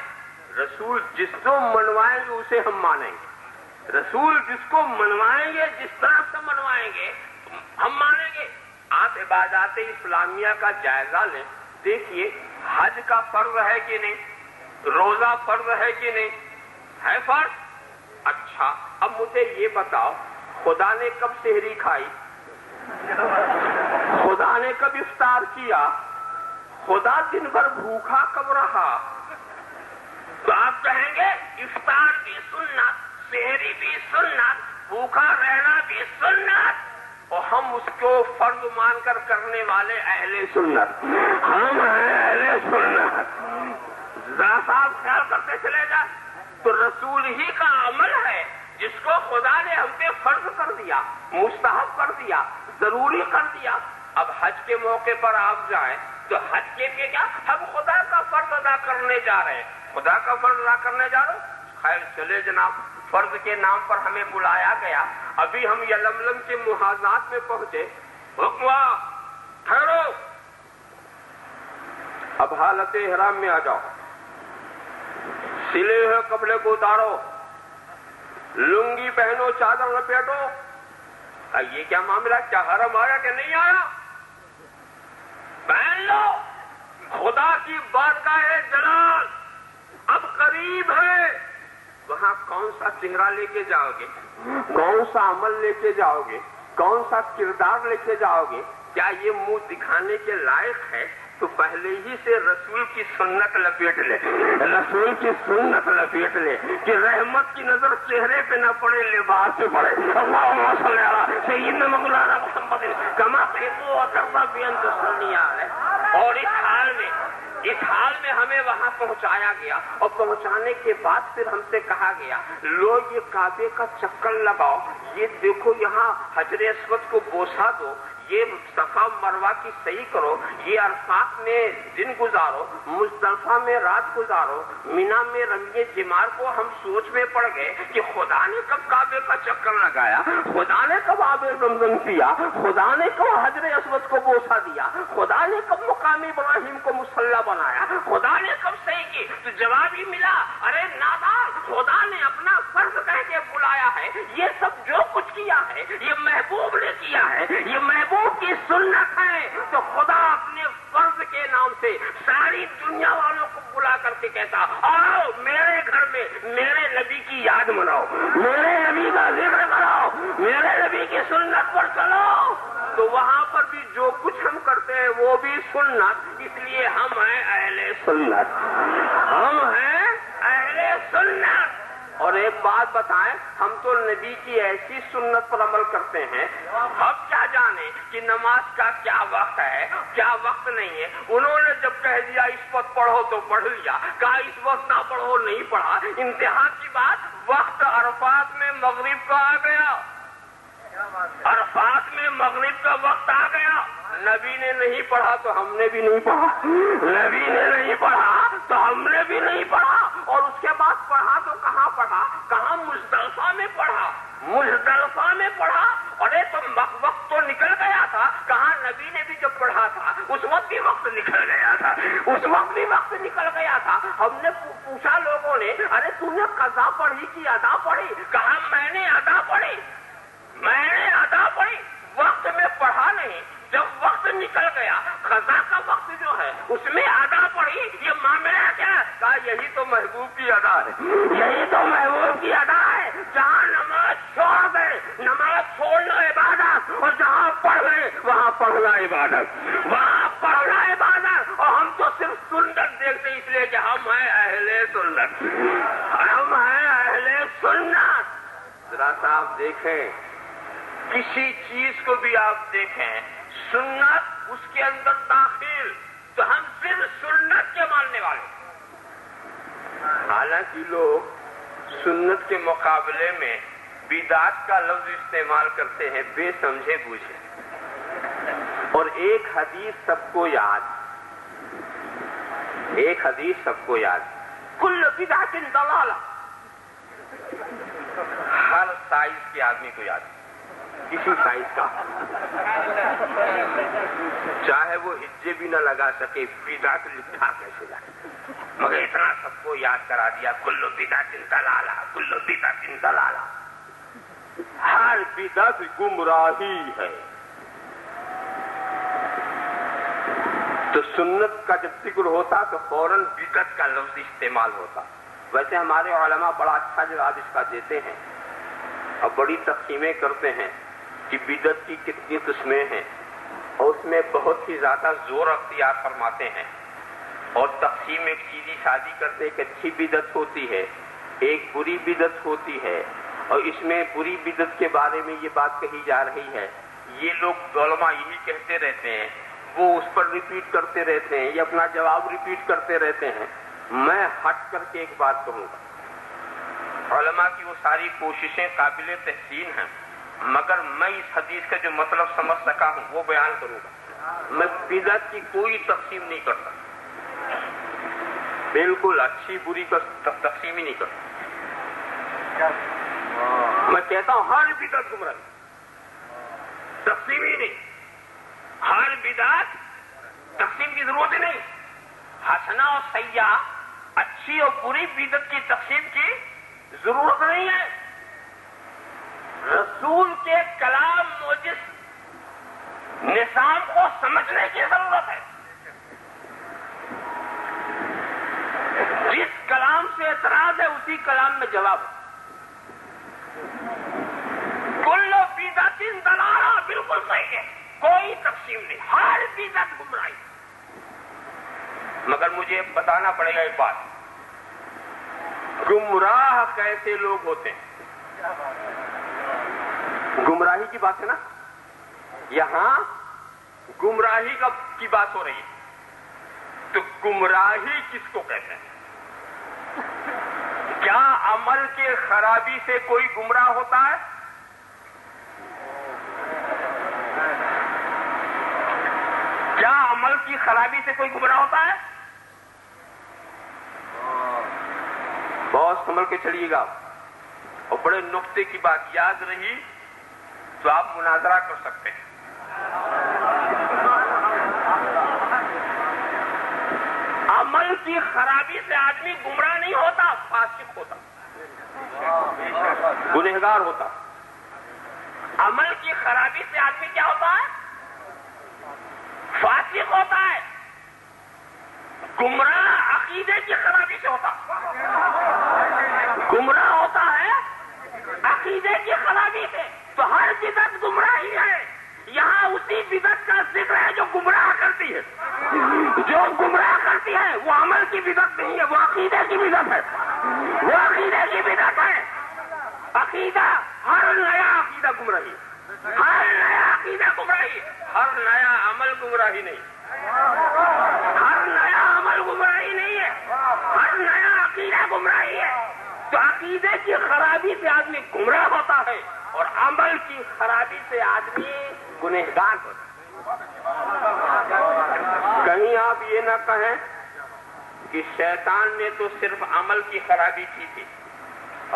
رسول جس کو منوائیں گے اسے ہم مانیں گے، رسول جس کو منوائیں گے جس طرح سے منوائیں گے ہم مانیں گے۔ آپ عبادات اسلامیہ کا جائزہ لیں، دیکھیے حج کا فرض ہے کہ نہیں، روزہ فرض ہے کہ نہیں، ہے فرض، اچھا اب مجھے یہ بتاؤ خدا نے کب سحری کھائی، خدا نے کب افطار کیا، خدا دن بھر بھوکھا کب رہا، تو آپ کہیں گے افطار بھی سننا، سحری بھی سننا، بھوکھا رہنا بھی سننا، اور ہم اس کو فرض مان کر کرنے والے اہل سنت، ہم ہیں اہل سنت، ذرا صاحب خیال کرتے چلے جا، تو رسول ہی کا عمل ہے جس کو خدا نے ہم پہ فرض کر دیا، مستحب کر دیا، ضروری کر دیا۔ اب حج کے موقع پر آپ جائیں تو حج کے لیے کیا ہم خدا کا فرض ادا کرنے جا رہے ہیں، خدا کا فرض ادا کرنے جا رہے ہیں، خیر چلے جناب فرض کے نام پر ہمیں بلایا گیا، ابھی ہم یلملم کے محاذات میں پہنچے، حکما ٹھہرو، اب حالت احرام میں آ جاؤ، سلے ہوئے کپڑے کو اتارو، لنگی پہنو، چادر لپیٹو، یہ کیا معاملہ، کیا حرم آیا کہ نہیں آیا، پہن لو، خدا کی بارگاہ جلال اب قریب ہے، وہاں کون سا چہرہ لے کے جاؤ گے، کون سا عمل لے کے جاؤ گے، کون سا کردار لے کے جاؤ گے؟ کیا یہ منہ دکھانے کے لائق ہے؟ تو پہلے ہی سے رسول کی سنت لپیٹ لے، رسول کی سنت لپیٹ لے کہ رحمت کی نظر چہرے پہ نہ پڑے، لباس پہ پڑے۔ اللہم صلی علی سیدنا مولانا محمد کما خطو و کربا بین تسنیا ہے۔ اور اس حال میں ہمیں وہاں پہنچایا گیا، اور پہنچانے کے بعد پھر ہم سے کہا گیا، لو یہ کعبے کا چکر لگاؤ، یہ دیکھو یہاں حجر اسود کو بوسا دو، یہ صفا مروہ کی صحیح کرو، یہ عرفات میں دن گزارو، مزدلفہ میں رات گزارو، مینا میں رمیے جمار کو۔ ہم سوچ میں پڑ گئے کہ خدا نے کب کعبے کا چکر لگایا، خدا نے کب آب زمزم پیا، خدا نے کب حجر اسود کو بوسا دیا، خدا نے کب مقام ابراہیم کو مصلی بنایا، خدا نے کب صحیح کی؟ تو جواب ہی ملا، ارے نادان، خدا نے اپنا فرض کہہ کے بلایا ہے، یہ سب جو کچھ کیا ہے یہ محبوب نے کیا ہے، یہ محبوب کی سنت ہے۔ تو خدا اپنے فرض کے نام سے ساری دنیا والوں کو بلا کر کے کہتا، آؤ میرے گھر میں میرے نبی کی یاد مناؤ، میرے نبی کا ذکر کراؤ، میرے نبی کی سنت پر چلو۔ تو وہاں پر بھی جو کچھ ہم کرتے ہیں وہ بھی سنت، اس لیے ہم ہیں اہل سنت، ہم ہیں اہل سنت۔ اور ایک بات بتائیں، ہم تو نبی کی ایسی سنت پر عمل کرتے ہیں، ہم کیا جانے کہ نماز کا کیا وقت ہے کیا وقت نہیں ہے۔ انہوں نے جب کہہ دیا اس وقت پڑھو تو پڑھ لیا، کہا اس وقت نہ پڑھو نہیں پڑھا۔ انتہا کی بات، وقت عرفات میں مغرب کا آ گیا، عرفات میں مغرب کا وقت آ گیا، نبی نے نہیں پڑھا تو ہم نے بھی نہیں پڑھا، نبی نے نہیں پڑھا تو ہم نے بھی نہیں پڑھا۔ اور اس کے بعد پڑھا تو کہاں پڑھا؟ کہاں مزدلفہ میں پڑھا، مزدلفہ میں پڑھا۔ ارے تو وقت تو نکل گیا تھا، کہاں نبی نے بھی جب پڑھا تھا اس وقت بھی وقت نکل گیا تھا، اس وقت بھی وقت نکل گیا تھا۔ ہم نے پوچھا لوگوں نے، ارے تم نے قضا پڑھی کہ ادا پڑھی؟ کہاں میں نے ادا پڑھی، میں نے ادا پڑھی، وقت میں پڑھا نہیں۔ جب وقت نکل گیا، قضا کا وقت جو ہے اس میں ادا پڑی، یہ معاملہ کیا؟ کہا یہی تو محبوب کی ادا ہے، یہی تو محبوب کی ادا ہے۔ جہاں نماز چھوڑ گئے، نماز چھوڑنا عبادت، اور جہاں پڑھ گئے وہاں پڑھنا عبادت، وہاں پڑھنا عبادت۔ اور ہم تو صرف سنت دیکھتے اس لیے کہ ہم ہیں اہل سنت، ہم ہیں اہل سنت۔ ذرا صاحب دیکھیں، کسی چیز کو بھی آپ دیکھیں، سنت اس کے اندر داخل، تو ہم صرف سنت کے ماننے والے، حالانکہ لوگ سنت کے مقابلے میں بدعت کا لفظ استعمال کرتے ہیں بے سمجھے بوجھے۔ اور ایک حدیث سب کو یاد، ایک حدیث سب کو یاد، کل بدعت ضلالہ، ہر سائز کے آدمی کو یاد، کسی سائز کا، چاہے وہ ہجے بھی نہ لگا سکے، بدعت لکھا کیسے جائے، مگر اتنا سب کو یاد کرا دیا، کل بدعت ضلالہ، کل بدعت ضلالہ، ہر بدعت گمراہی ہے۔ تو سنت کا جب ذکر ہوتا تو فوراً بدعت کا لفظ استعمال ہوتا۔ ویسے ہمارے علماء بڑا اچھا جواب اس کا دیتے ہیں، اور بڑی تقسیمیں کرتے ہیں کہ بدعت کی کتنی قسمیں ہیں، اور اس میں بہت ہی زیادہ زور اختیار فرماتے ہیں، اور تقسیم ایک چیزی شادی کرتے، ایک اچھی بدعت ہوتی ہے، ایک بری بدعت ہوتی ہے۔ اور اس میں بری بدعت کے بارے میں یہ بات کہی جا رہی ہے، یہ لوگ علماء یہی کہتے رہتے ہیں، وہ اس پر ریپیٹ کرتے رہتے ہیں، یہ اپنا جواب ریپیٹ کرتے رہتے ہیں۔ میں ہٹ کر کے ایک بات کہوں گا، علماء کی وہ ساری کوششیں قابل تحسین ہیں، مگر میں اس حدیث کا جو مطلب سمجھ سکا ہوں وہ بیان کروں گا۔ میں بدعت کی کوئی تقسیم نہیں کرتا، بالکل اچھی بری کا تقسیم ہی نہیں کرتا، میں کہتا ہوں ہر بدعت گمراہی، تقسیم ہی نہیں، ہر بدعت تقسیم کی ضرورت ہی نہیں۔ حسنہ اور سیاح، اچھی اور بری بدعت کی تقسیم کی ضرورت نہیں ہے۔ رسول کے کلام موجز نظام کو سمجھنے کی ضرورت ہے، سے اعتراض ہے اسی کلام میں جواب ہے. کلو بدعت دلالہ، بالکل صحیح ہے، کوئی تقسیم نہیں، ہر بدعت گمراہی. مگر مجھے بتانا پڑے گا ایک بات، گمراہ کیسے لوگ ہوتے ہیں؟ گمراہی کی بات ہے نا، یہاں گمراہی کی بات ہو رہی ہے، تو گمراہی کس کو کہتے ہیں؟ کیا عمل کے خرابی سے کوئی گمراہ ہوتا ہے؟ کیا عمل کی خرابی سے کوئی گمراہ ہوتا ہے؟ بہت سنبھل کے چلیے گا، اور بڑے نقطے کی بات یاد رہی تو آپ مناظرہ کر سکتے ہیں. عمل کی خرابی سے آدمی گمراہ نہیں ہوتا، فاسق ہوتا، گنہگار ہوتا. عمل کی خرابی سے آدمی کیا ہوتا ہے؟ فاسق ہوتا ہے. گمراہ عقیدے کی خرابی سے ہوتا، گمراہ ہوتا ہے عقیدے کی خرابی سے. تو ہر بدعت گمراہی ہے، یہاں اسی بدعت کا ذکر ہے جو گمراہ کرتی ہے. جو گمراہ کرتی ہے وہ عمل کی بدعت نہیں ہے، وہ عقیدے کی بدعت ہے، وہ عقیدے کی بدعت ہے. عقیدہ، ہر نیا عقیدہ گمراہی، ہر نیا عقیدہ گمراہی، ہر نیا عمل گمراہی نہیں، ہر نیا عمل گمراہی نہیں ہے، ہر نیا عقیدہ گمراہی ہے. تو عقیدے کی خرابی سے آدمی گمراہ ہوتا ہے، اور عمل کی خرابی سے آدمی گنہگار ہوتا ہے. کہیں آپ یہ نہ کہیں کہ شیطان نے تو صرف عمل کی خرابی کی تھی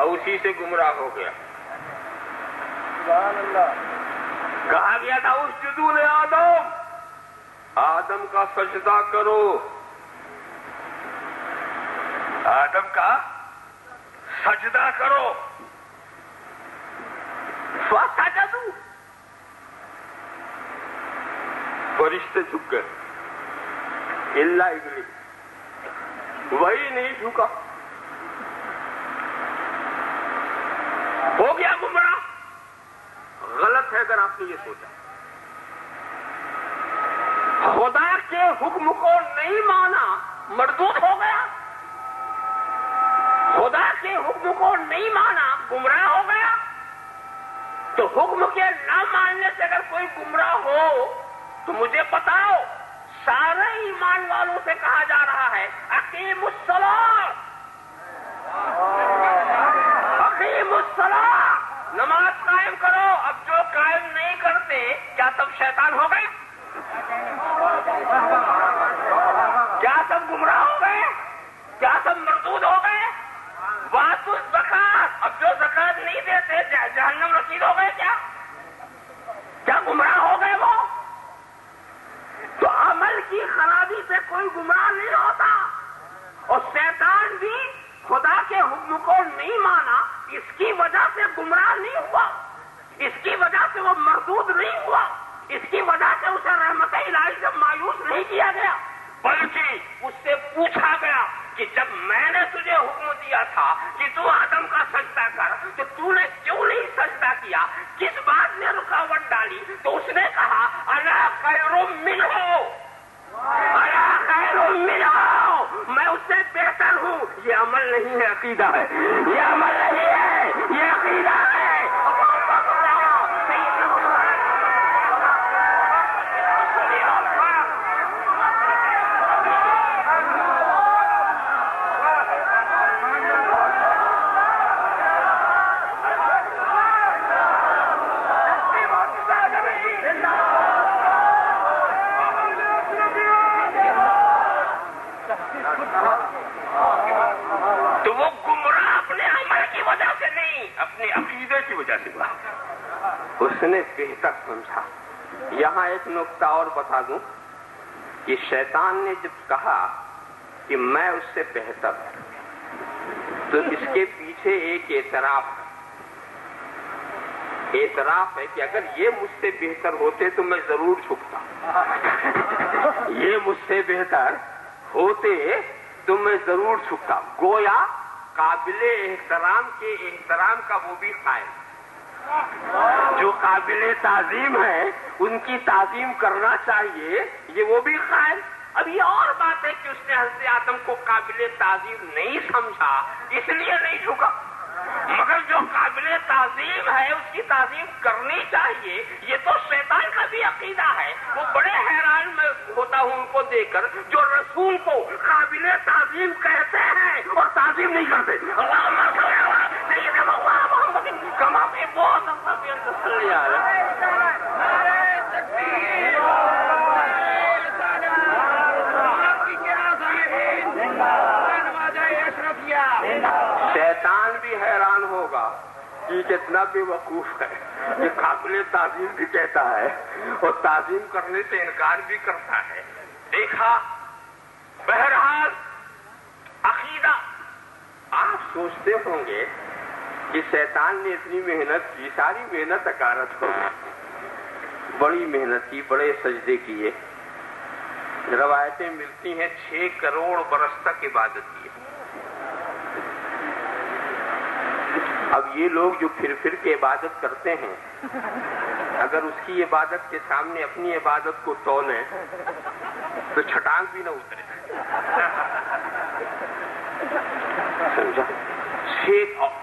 اور اسی سے گمراہ ہو گیا. کہا گیا تھا اسجدوا لآدم، آدم کا سجدہ کرو، آدم کا سجدہ کرو. فسجدوا، فرشتے جھک گئے، اللہ ابلیس وہی نہیں جھکا. ہو گیا گمراہ. غلط ہے اگر آپ نے یہ سوچا. خدا کے حکم کو نہیں مانا، مردود ہو گیا. خدا کے حکم کو نہیں مانا، گمراہ ہو گیا. تو حکم کے نہ ماننے سے اگر کوئی گمراہ ہو تو مجھے بتاؤ. سارے ایمان والوں سے کہا جا رہا ہے اقیموا الصلاۃ، اقیموا الصلاۃ، نماز قائم کرو. اب جو قائم نہیں کرتے کیا تب شیطان ہو گئے؟ کیا تب گمراہ ہو گئے؟ کیا تب مردود ہو گئے؟ وآتوا الزکاۃ، اب جو زکات نہیں دیتے جہنم رسید ہو گئے. کیا کیا گمراہ ہو گئے وہ؟ تو عمل کی خرابی سے کوئی گمراہ نہیں ہوتا. اور شیطان بھی خدا کے حکم کو نہیں مانا، اس کی وجہ سے گمراہ نہیں ہوا، اس کی وجہ سے وہ مردود نہیں ہوا، اس کی وجہ سے اسے رحمت الہی سے مایوس نہیں کیا گیا، بلکہ اس سے پوچھا گیا کہ جب میں نے تجھے حکم دیا تھا کہ تو آدم کا سجدہ کر، تو تو نے کیوں نہیں سجدہ کیا؟ کس بات نے رکاوٹ ڈالی؟ تو اس نے کہا انا خیر منہ، انا خیر منہ، میں اس سے بہتر ہوں. یہ عمل نہیں ہے، عقیدہ ہے. یہ عمل نہیں ہے، یہ عقیدہ ہے. اس نے بہتر سمجھا. یہاں ایک نقطہ اور بتا دوں کہ شیطان نے جب کہا کہ میں اس سے بہتر ہوں، تو اس کے پیچھے ایک اعتراف ہے. اعتراف ہے کہ اگر یہ مجھ سے بہتر ہوتے تو میں ضرور چھپتا، یہ مجھ سے بہتر ہوتے تو میں ضرور چھپتا. گویا قابل احترام کے احترام کا وہ بھی قائل، جو قابل تعظیم ہے ان کی تعظیم کرنا چاہیے، یہ وہ بھی قائل. اب یہ اور بات ہے کہ اس نے حضرت آدم کو قابل تعظیم نہیں سمجھا، اس لیے نہیں جھکا، مگر جو قابل تعظیم ہے اس کی تعظیم کرنی چاہیے. یہ تو شیطان کا بھی عقیدہ ہے. وہ بڑے حیران میں ہوتا ہوں ان کو دیکھ کر جو رسول کو قابل تعظیم کہتے ہیں اور تعظیم نہیں کرتے. شیطان بھی حیران ہوگا کہ کتنا بے وقوف ہے کہ قابل تعظیم بھی کہتا ہے اور تعظیم کرنے سے انکار بھی کرتا ہے. دیکھا. بہرحال عقیدہ. آپ سوچتے ہوں گے کہ شیطان نے اتنی محنت کی، ساری محنت اکارت ہوگی. بڑی محنت کی، بڑے سجدے کیے. روایتیں ملتی ہیں 6 کروڑ برس تک عبادت کی. اب یہ لوگ جو پھر پھر کے عبادت کرتے ہیں، اگر اس کی عبادت کے سامنے اپنی عبادت کو تولیں تو چھٹانگ بھی نہ اترے. سمجھا؟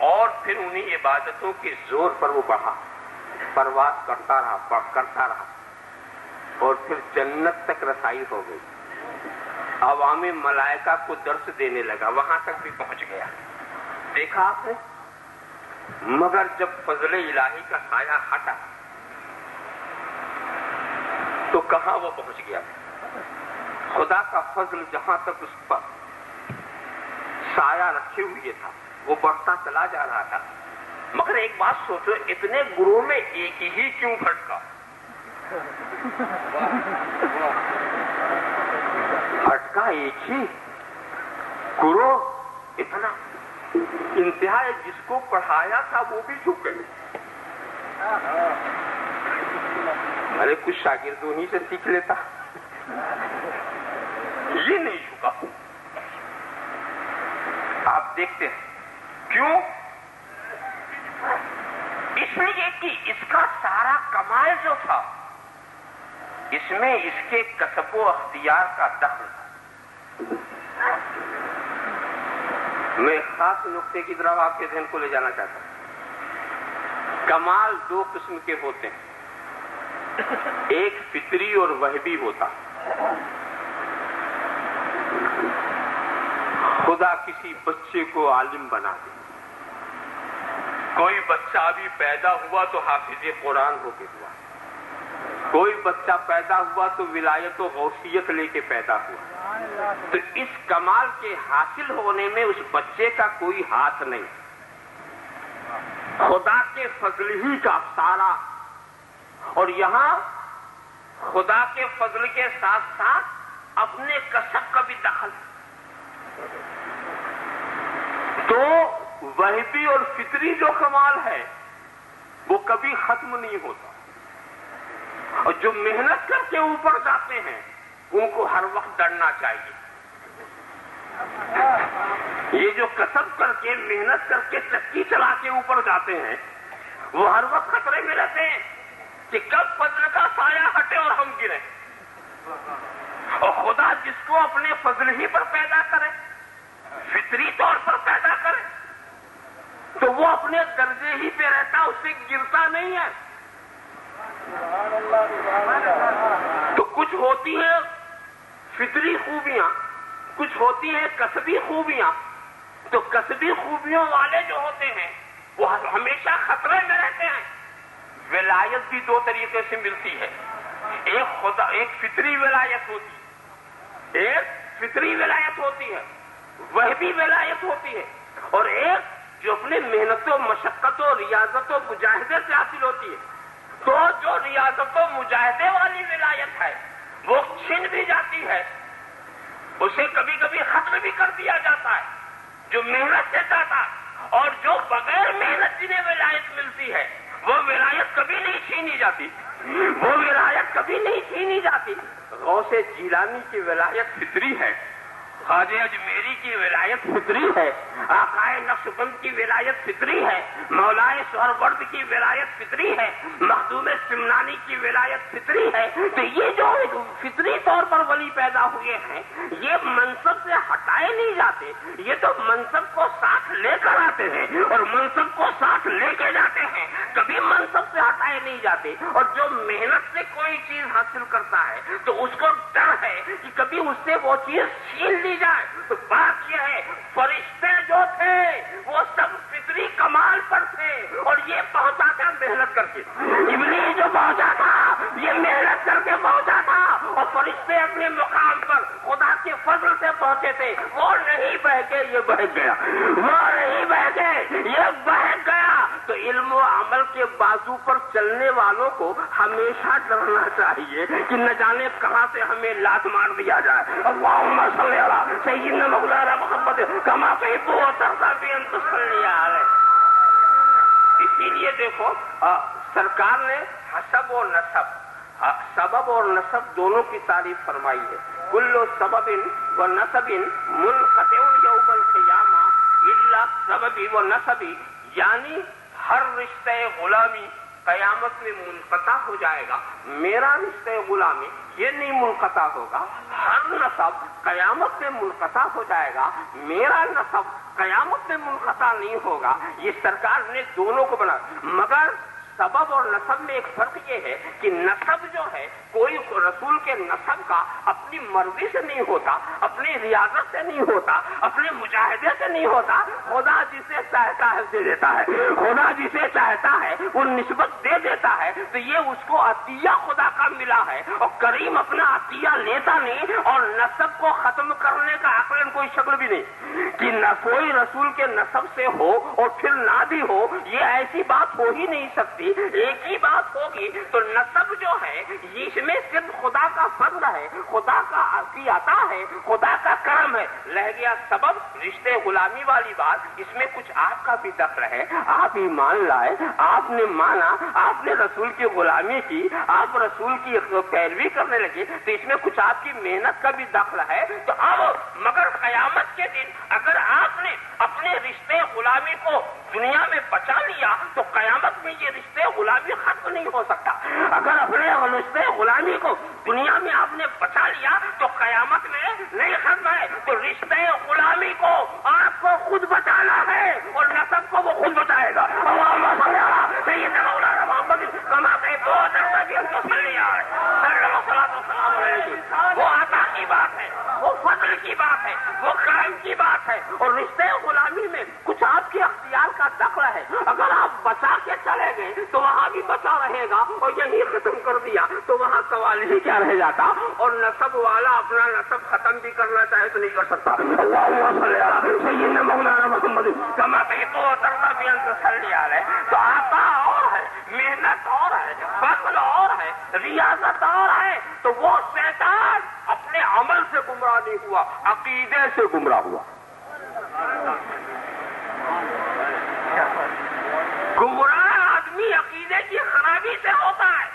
اور پھر انہیں عبادتوں کے زور پر وہ بڑھا، پرواز کرتا رہا کرتا رہا، اور پھر جنت تک رسائی ہو گئی. عوام ملائکہ کو درس دینے لگا، وہاں تک بھی پہنچ گیا. دیکھا آپ نے. مگر جب فضل الہی کا سایہ ہٹا تو کہاں وہ پہنچ گیا. خدا کا فضل جہاں تک اس پر سایہ رکھے ہوئے تھا وہ بڑھتا چلا جا رہا تھا. مگر ایک بات سوچو، اتنے گروہ میں ایک ہی کیوں بھٹکا؟ بھٹکا ایک ہی گروہ، اتنا انتہا ہے. جس کو پڑھایا تھا وہ بھی جھک گئے. ارے کچھ شاگردوں ہی سے سیکھ لیتا، یہ نہیں جھکا. آپ دیکھتے ہیں کیوں؟ اس لیے کہ اس کا سارا کمال جو تھا اس میں اس کے کسب و اختیار کا دخل تھا. میں خاص نقطے کی طرف آپ کے ذہن کو لے جانا چاہتا ہوں. کمال 2 قسم کے ہوتے ہیں، ایک فطری اور وہبی ہوتا. خدا کسی بچے کو عالم بنا دے. کوئی بچہ ابھی پیدا ہوا تو حافظ قرآن ہو کے ہوا، کوئی بچہ پیدا ہوا تو ولایت و غوثیت لے کے پیدا ہوا. تو اس کمال کے حاصل ہونے میں اس بچے کا کوئی ہاتھ نہیں، خدا کے فضل ہی کا سارا. اور یہاں خدا کے فضل کے ساتھ ساتھ اپنے کسب کا بھی دخل. تو وہبی اور فطری جو کمال ہے وہ کبھی ختم نہیں ہوتا، اور جو محنت کر کے اوپر جاتے ہیں ان کو ہر وقت ڈرنا چاہیے. یہ جو کسب کر کے محنت کر کے چکی چلا کے اوپر جاتے ہیں وہ ہر وقت خطرے میں رہتے ہیں کہ کب فضل کا سایہ ہٹے اور ہم گریں. اور خدا جس کو اپنے فضل ہی پر پیدا کرے، فطری طور پر پیدا کرے، تو وہ اپنے درجے ہی پہ رہتا، اس سے گرتا نہیں ہے. تو کچھ ہوتی ہیں فطری خوبیاں، کچھ ہوتی ہیں کسبی خوبیاں. تو کسبی خوبیوں والے جو ہوتے ہیں وہ ہمیشہ خطرے میں رہتے ہیں. ولایت بھی 2 طریقے سے ملتی ہے. ایک فطری ولایت ہوتی ہے، ایک فطری ولایت ہوتی ہے، وہبی ولایت ہوتی ہے، اور ایک جو اپنے محنت و مشقت و ریاضت و مجاہدے سے حاصل ہوتی ہے. تو جو ریاضت و مجاہدے والی ولایت ہے وہ چھن بھی جاتی ہے، اسے کبھی کبھی ختم بھی کر دیا جاتا ہے جو محنت سے جاتا، اور جو بغیر محنت جنہیں ولایت ملتی ہے وہ ولایت کبھی نہیں چھینی جاتی، وہ ولایت کبھی نہیں چھینی جاتی. غوث جیلانی کی ولایت فطری ہے، خواجہ اجمیری کی ولایت فطری ہے، آقائے نقش بند کی ولایت فطری ہے، مولائے سہرورد کی ولایت فطری ہے، مخدوم سمنانی کی ولایت فطری ہے۔ تو یہ جو فطری طور پر ولی پیدا ہوئے ہیں یہ منصب سے ہٹائے نہیں جاتے، یہ تو منصب کو ساتھ لے کر آتے ہیں اور منصب کو ساتھ لے کے جاتے ہیں، کبھی منصب سے ہٹائے نہیں جاتے۔ اور جو محنت سے کوئی چیز حاصل کرتا ہے تو اس کو ڈر ہے کہ کبھی اس سے وہ چیز چھین لی جائے۔ تو بات یہ ہے فرشتے جو تھے وہ سب فطری کمال پر تھے اور یہ پہنچا تھا محنت کر کے، ابلیس جو پہنچا تھا یہ محنت کر کے پہنچا تھا، اور فرشتے اپنے مقام پر خدا کے فضل سے پہنچے تھے۔ وہ نہیں بہ کے یہ بہ گیا، وہ نہیں بہ کے یہ بہ گیا۔ تو علم و عمل کے بازو پر چلنے والوں کو ہمیشہ ڈرنا چاہیے کہ نہ جانے کہاں سے ہمیں لات مار دیا جائے۔ اللہم صلی علی سیدنا مولانا محمد کما تحب و ترضی ان تصلی علیہ۔ اسی لیے دیکھو سرکار نے حسب و نسب، سبب اور نسب دونوں کی تعریف فرمائی ہے۔ کل سبب و نسب منقطع یوم القیامہ الا سبب و نسب، یعنی ہر رشتہ غلامی قیامت میں منقطع ہو جائے گا، میرا رشتہ غلامی یہ نہیں منقطع ہوگا، ہر نصب قیامت میں منقطع ہو جائے گا، میرا نصب قیامت میں منقطع نہیں ہوگا۔ یہ سرکار نے دونوں کو بنا، مگر سبب اور نسب میں ایک فرق یہ ہے کہ نسب جو ہے کوئی رسول کے نسب کا اپنی مرضی سے نہیں ہوتا، اپنی ریاضت سے نہیں ہوتا، اپنے مجاہدے سے نہیں ہوتا، خدا جسے چاہتا ہے دے دیتا ہے، خدا جسے چاہتا ہے وہ نسبت دے دیتا ہے۔ تو یہ اس کو عطیہ خدا کا ملا ہے اور کریم اپنا عطیہ لیتا نہیں، اور نسب کو ختم کرنے کا عقلاً کوئی شکل بھی نہیں کہ نہ کوئی رسول کے نسب سے ہو اور پھر نہ بھی ہو، یہ ایسی بات ہو ہی نہیں سکتی، ایک ہی بات ہوگی۔ تو نسب جو ہے اس میں صرف خدا کا فضل ہے، خدا کا عطا ہے، خدا کا کرم ہے۔ رہ گیا سبب رشتے غلامی والی بات، اس میں کچھ آپ کا بھی دخل ہے، آپ ایمان لائے، آپ نے مانا، آپ نے رسول کی غلامی کی، آپ رسول کی پیروی کرنے لگے، تو اس میں کچھ آپ کی محنت کا بھی دخل ہے۔ تو اب مگر قیامت کے دن اگر آپ نے اپنے رشتے غلامی کو دنیا میں بچا لیا تو قیامت میں یہ رشتے غلامی ختم نہیں ہو سکتا۔ اگر اپنے رشتے غلامی کو دنیا میں آپ نے بچا لیا تو قیامت میں نہیں ختم ہے۔ تو رشتے غلامی کو آپ کو خود بچانا ہے اور نسب کو وہ خود بچائے گا۔ وہ عطا کی بات ہے، وہ فضل کی بات ہے، وہ کرم کی بات ہے، اور رشتے غلامی میں کچھ آپ کے اختیار کا دخل ہے۔ اگر آپ بچا کے چلے گئے تو وہاں بھی بچا رہے گا، اور یہی ختم کر دیا تو وہاں سوال ہی کیا رہ جاتا، اور نسب والا اپنا نسب ختم بھی کرنا چاہے تو نہیں کر سکتا۔ اللہم صلی علی سیدنا مولانا محمد کما تحب و ترضی ان تصلی علیہ۔ تو عطا اور ہے، محنت اور ہے، فضل اور ہے، ریاضت اور ہے۔ تو وہ شیطان اپنے عمل سے گمراہ نہیں ہوا، عقیدے سے گمراہ ہوا۔ گمراہ آدمی عقیدے کی خرابی سے ہوتا ہے،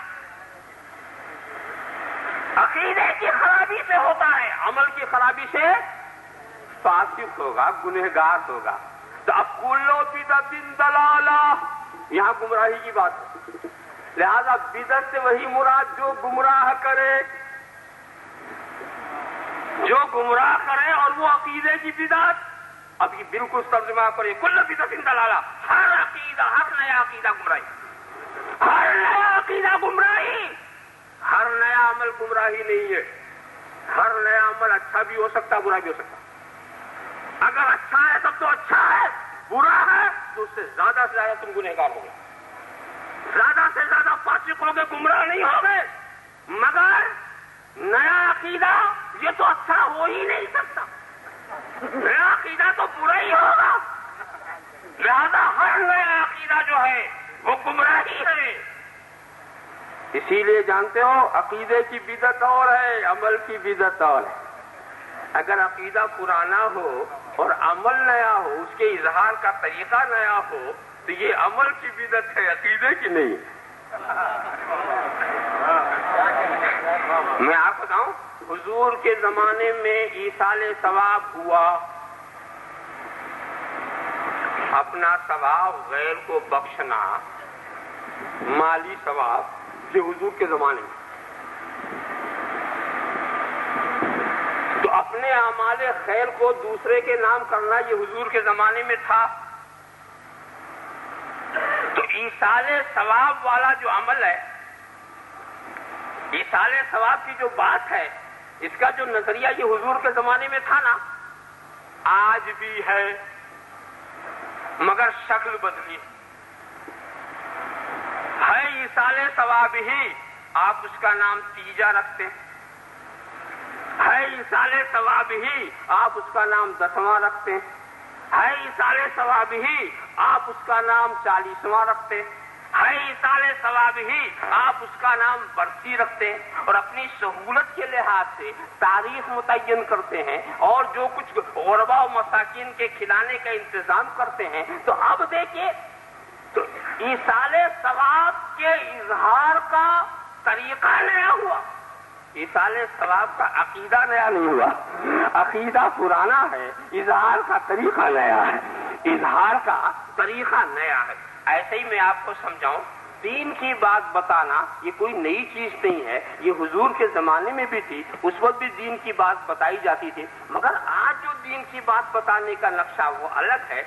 عقیدے کی خرابی سے ہوتا ہے، عمل کی خرابی سے فاسق ہوگا، گنہگار ہوگا۔ تو اب کلو بدعۃ ضلالہ، یہاں گمراہی کی بات ہے، لہذا بدعت سے وہی مراد جو گمراہ کرے، جو گمراہ کرے، اور وہ عقیدے کی بدعت۔ اب یہ بالکل ترجمہ کریں، کل بدعت ضلالہ، ہر عقیدہ، ہر نیا عقیدہ گمراہی، ہر نیا عقیدہ گمراہی۔ ہر نیا عمل گمراہی نہیں ہے، ہر نیا عمل اچھا بھی ہو سکتا، برا بھی ہو سکتا۔ اگر اچھا ہے تب تو اچھا ہے، برا ہے تو اس سے زیادہ سے زیادہ تم گنہگار ہو گئے، زیادہ سے زیادہ فاسق ہو گئے، گمراہ نہیں ہو گئے۔ مگر نیا عقیدہ یہ تو اچھا ہو ہی نہیں سکتا، نیا عقیدہ تو برا ہی ہوگا، لہذا ہر نیا عقیدہ جو ہے وہ گمراہی ہے۔ اسی لیے جانتے ہو عقیدے کی بدعت اور ہے، عمل کی بدعت اور ہے۔ اگر عقیدہ پرانا ہو اور عمل نیا ہو، اس کے اظہار کا طریقہ نیا ہو، تو یہ عمل کی بدعت ہے، عقیدے کی نہیں۔ میں آپ بتاؤں، حضور حضور کے زمانے میں ایصال ثواب ہوا، اپنا ثواب غیر کو بخشنا، مالی ثواب، یہ حضور کے زمانے میں. تو اپنے اعمال خیر کو دوسرے کے نام کرنا یہ حضور کے زمانے میں تھا. تو ایصال ثواب والا جو عمل ہے، ایصال ثواب کی جو بات ہے، اس کا جو نظریہ یہ حضور کے زمانے میں تھا نا، آج بھی ہے مگر شکل بدلی ہے. ایصال ثواب ہی آپ اس کا نام تیجا رکھتے ہیں، ہے ایصال ثواب ہی آپ اس کا نام دسواں رکھتے ہیں، ہے ایصال ثواب ہی آپ اس کا نام چالیسواں رکھتے ہیں، ہے ایصال ثواب ہی آپ اس کا نام برسی رکھتے ہیں، اور اپنی سہولت کے لحاظ سے تاریخ متعین کرتے ہیں، اور جو کچھ غربا و مساکین کے کھلانے کا انتظام کرتے ہیں. تو اب دیکھیے، تو ایصال ثواب کے اظہار کا طریقہ نیا ہوا، ایصال ثواب کا عقیدہ نیا نہیں ہوا. عقیدہ پرانا ہے، اظہار کا طریقہ نیا ہے. اظہار کا طریقہ نیا ہے. ایسے ہی میں آپ کو سمجھاؤں، دین کی بات بتانا یہ کوئی نئی چیز نہیں ہے. یہ حضور کے زمانے میں بھی تھی، اس وقت بھی دین کی بات بتائی جاتی تھی، مگر آج جو دین کی بات بتانے کا نقشہ وہ الگ ہے.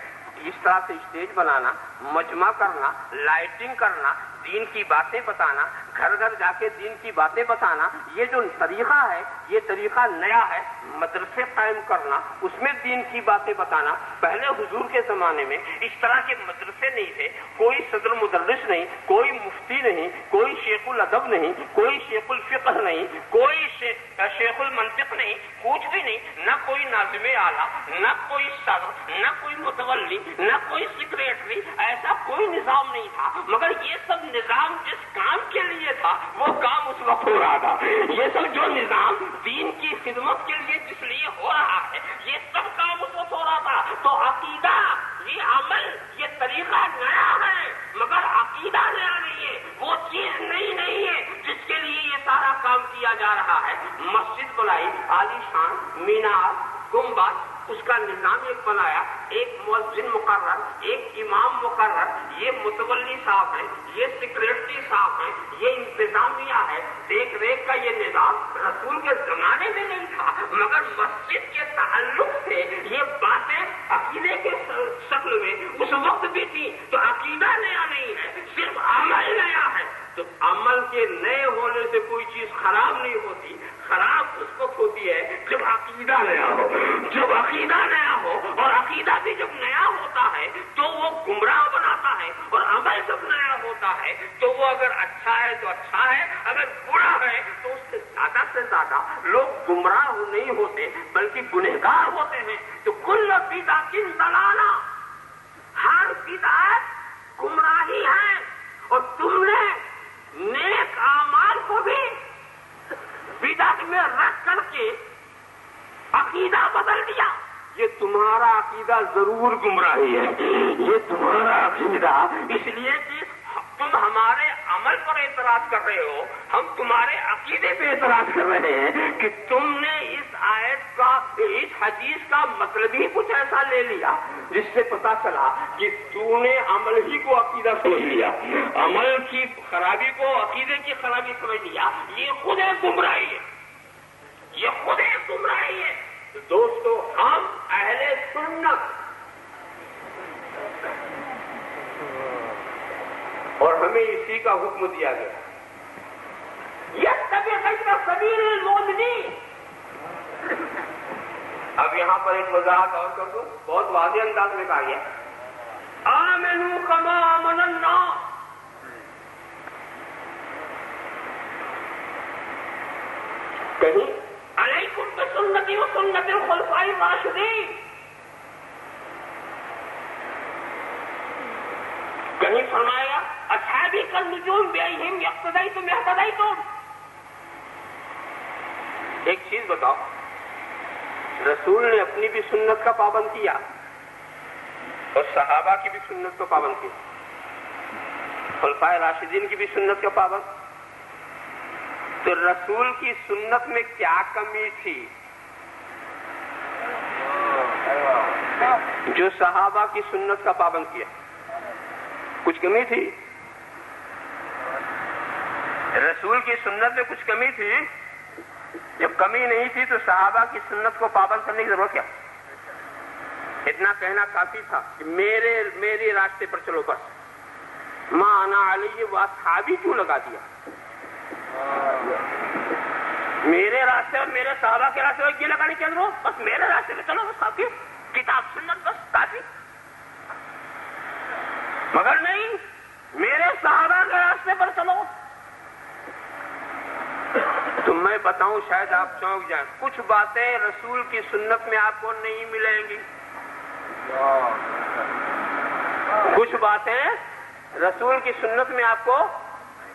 اس طرح سے اسٹیج بنانا، مجمع کرنا، لائٹنگ کرنا، دین کی باتیں بتانا، گھر گھر جا کے دین کی باتیں بتانا، یہ جو طریقہ ہے یہ طریقہ نیا ہے. مدرسے قائم کرنا، اس میں دین کی باتیں بتانا. پہلے حضور کے زمانے میں اس طرح کے مدرسے نہیں تھے، کوئی صدر مدرس نہیں، کوئی مفتی نہیں، کوئی شیخ الادب نہیں، کوئی شیخ الفقہ نہیں، کوئی شیخ المنطق نہیں، کچھ بھی نہیں. نہ کوئی ناظم اعلیٰ، نہ کوئی صدر، نہ کوئی متولی، نہ کوئی سیکریٹری، ایسا کوئی نظام نہیں تھا. مگر یہ سب نظام جس کام کے لیے تھا وہ کام اس وقت ہو رہا تھا. یہ سب جو نظام دین کی خدمت کے لیے جس لیے ہو رہا ہے، یہ سب کام اس وقت ہو رہا تھا. تو عقیدہ، یہ عمل، یہ طریقہ نیا ہے، مگر عقیدہ نیا نہیں ہے. وہ چیز نئی نہیں ہے جس کے لیے یہ سارا کام کیا جا رہا ہے. مسجد بلائی، عالی شان، مینار، گنبد، اس کا نظام ایک بنایا، ایک مؤذن مقرر، ایک امام مقرر، یہ متولی صاحب ہے، یہ سیکریٹری صاحب ہے، یہ انتظامیہ ہے، دیکھ ریکھ کا یہ نظام رسول کے زمانے میں نہیں تھا. مگر مسجد کے تعلق سے یہ باتیں عقیدے کے شکل میں اس وقت بھی تھی. تو عقیدہ نیا نہیں ہے، صرف عمل نیا ہے. تو عمل کے نئے ہونے سے کوئی چیز خراب نہیں ہوتی. خراب اس وقت ہوتی ہے جب عقیدہ نیا ہو. جب عقیدہ نیا ہو، اور عقیدہ بھی جب نیا ہوتا ہے تو وہ گمراہ بناتا ہے، اور عمل جب نیا ہوتا ہے تو وہ اگر اچھا ہے تو اچھا ہے، اگر برا ہے تو اس سے زیادہ لوگ گمراہ نہیں ہوتے بلکہ گنہگار ہوتے ہیں. تو کل بدعت ضلالہ، ہر بدعت گمراہی ہے. اور تم نے نیک اعمال کو بھی بدعت میں رکھ کر کے عقیدہ بدل دیا. یہ تمہارا عقیدہ ضرور گمراہی ہے. یہ تمہارا عقیدہ اس لیے کہ تم ہمارے عمل پر اعتراض کر رہے ہو، ہم تمہارے عقیدے پہ اعتراض کر رہے ہیں کہ تم نے اس آیت کا، اس حدیث کا مطلب ہی کچھ ایسا لے لیا جس سے پتا چلا کہ تو نے عمل ہی کو عقیدہ سمجھ لیا، عمل کی خرابی کو عقیدے کی خرابی سمجھ لیا. یہ خود ایک گمراہی ہے، یہ خود ایک گمراہی ہے. دوستو، ہم اہل سنت، اور ہمیں اسی کا حکم دیا گیا، یہ سبیل المؤمنین. اب یہاں پر ایک وضاحت اور کر دوں، بہت واضح انداز میں کہا گیا، آمنوا کما آمن الناس. کہیں علیکم بسنتی و سنت الخلفاء الراشدین، کہیں فرمایا اصحابی النجوم بِعِلْمِهِمْ اقتدیتم اہتدیتم. ایک چیز بتاؤ، رسول نے اپنی بھی سنت کا پابند کیا اور صحابہ کی بھی سنت کا پابند کیا، خلفائے راشدین کی بھی سنت کا پابند، تو رسول کی سنت میں کیا کمی تھی جو صحابہ کی سنت کا پابند کیا؟ کچھ کمی تھی رسول کی سنت میں؟ کچھ کمی تھی؟ جب کمی نہیں تھی تو صحابہ کی سنت کو پابند کرنے کی ضرورت کیا؟ اتنا کہنا کافی تھا کہ میرے راستے پر چلو، بس ماں انا علیہ واصحابی کیوں لگا دیا؟ میرے راستے اور میرے صحابہ کے راستے پر یہ لگانے کے اندر ہو، بس میرے راستے پہ چلو، بس کافی کتاب سنت بس کافی۔ مگر نہیں، میرے صحابہ کے راستے پر چلو۔ تو میں بتاؤں، شاید آپ چونک جائیں، کچھ باتیں رسول کی سنت میں آپ کو نہیں ملیں گی، کچھ باتیں رسول کی سنت میں آپ کو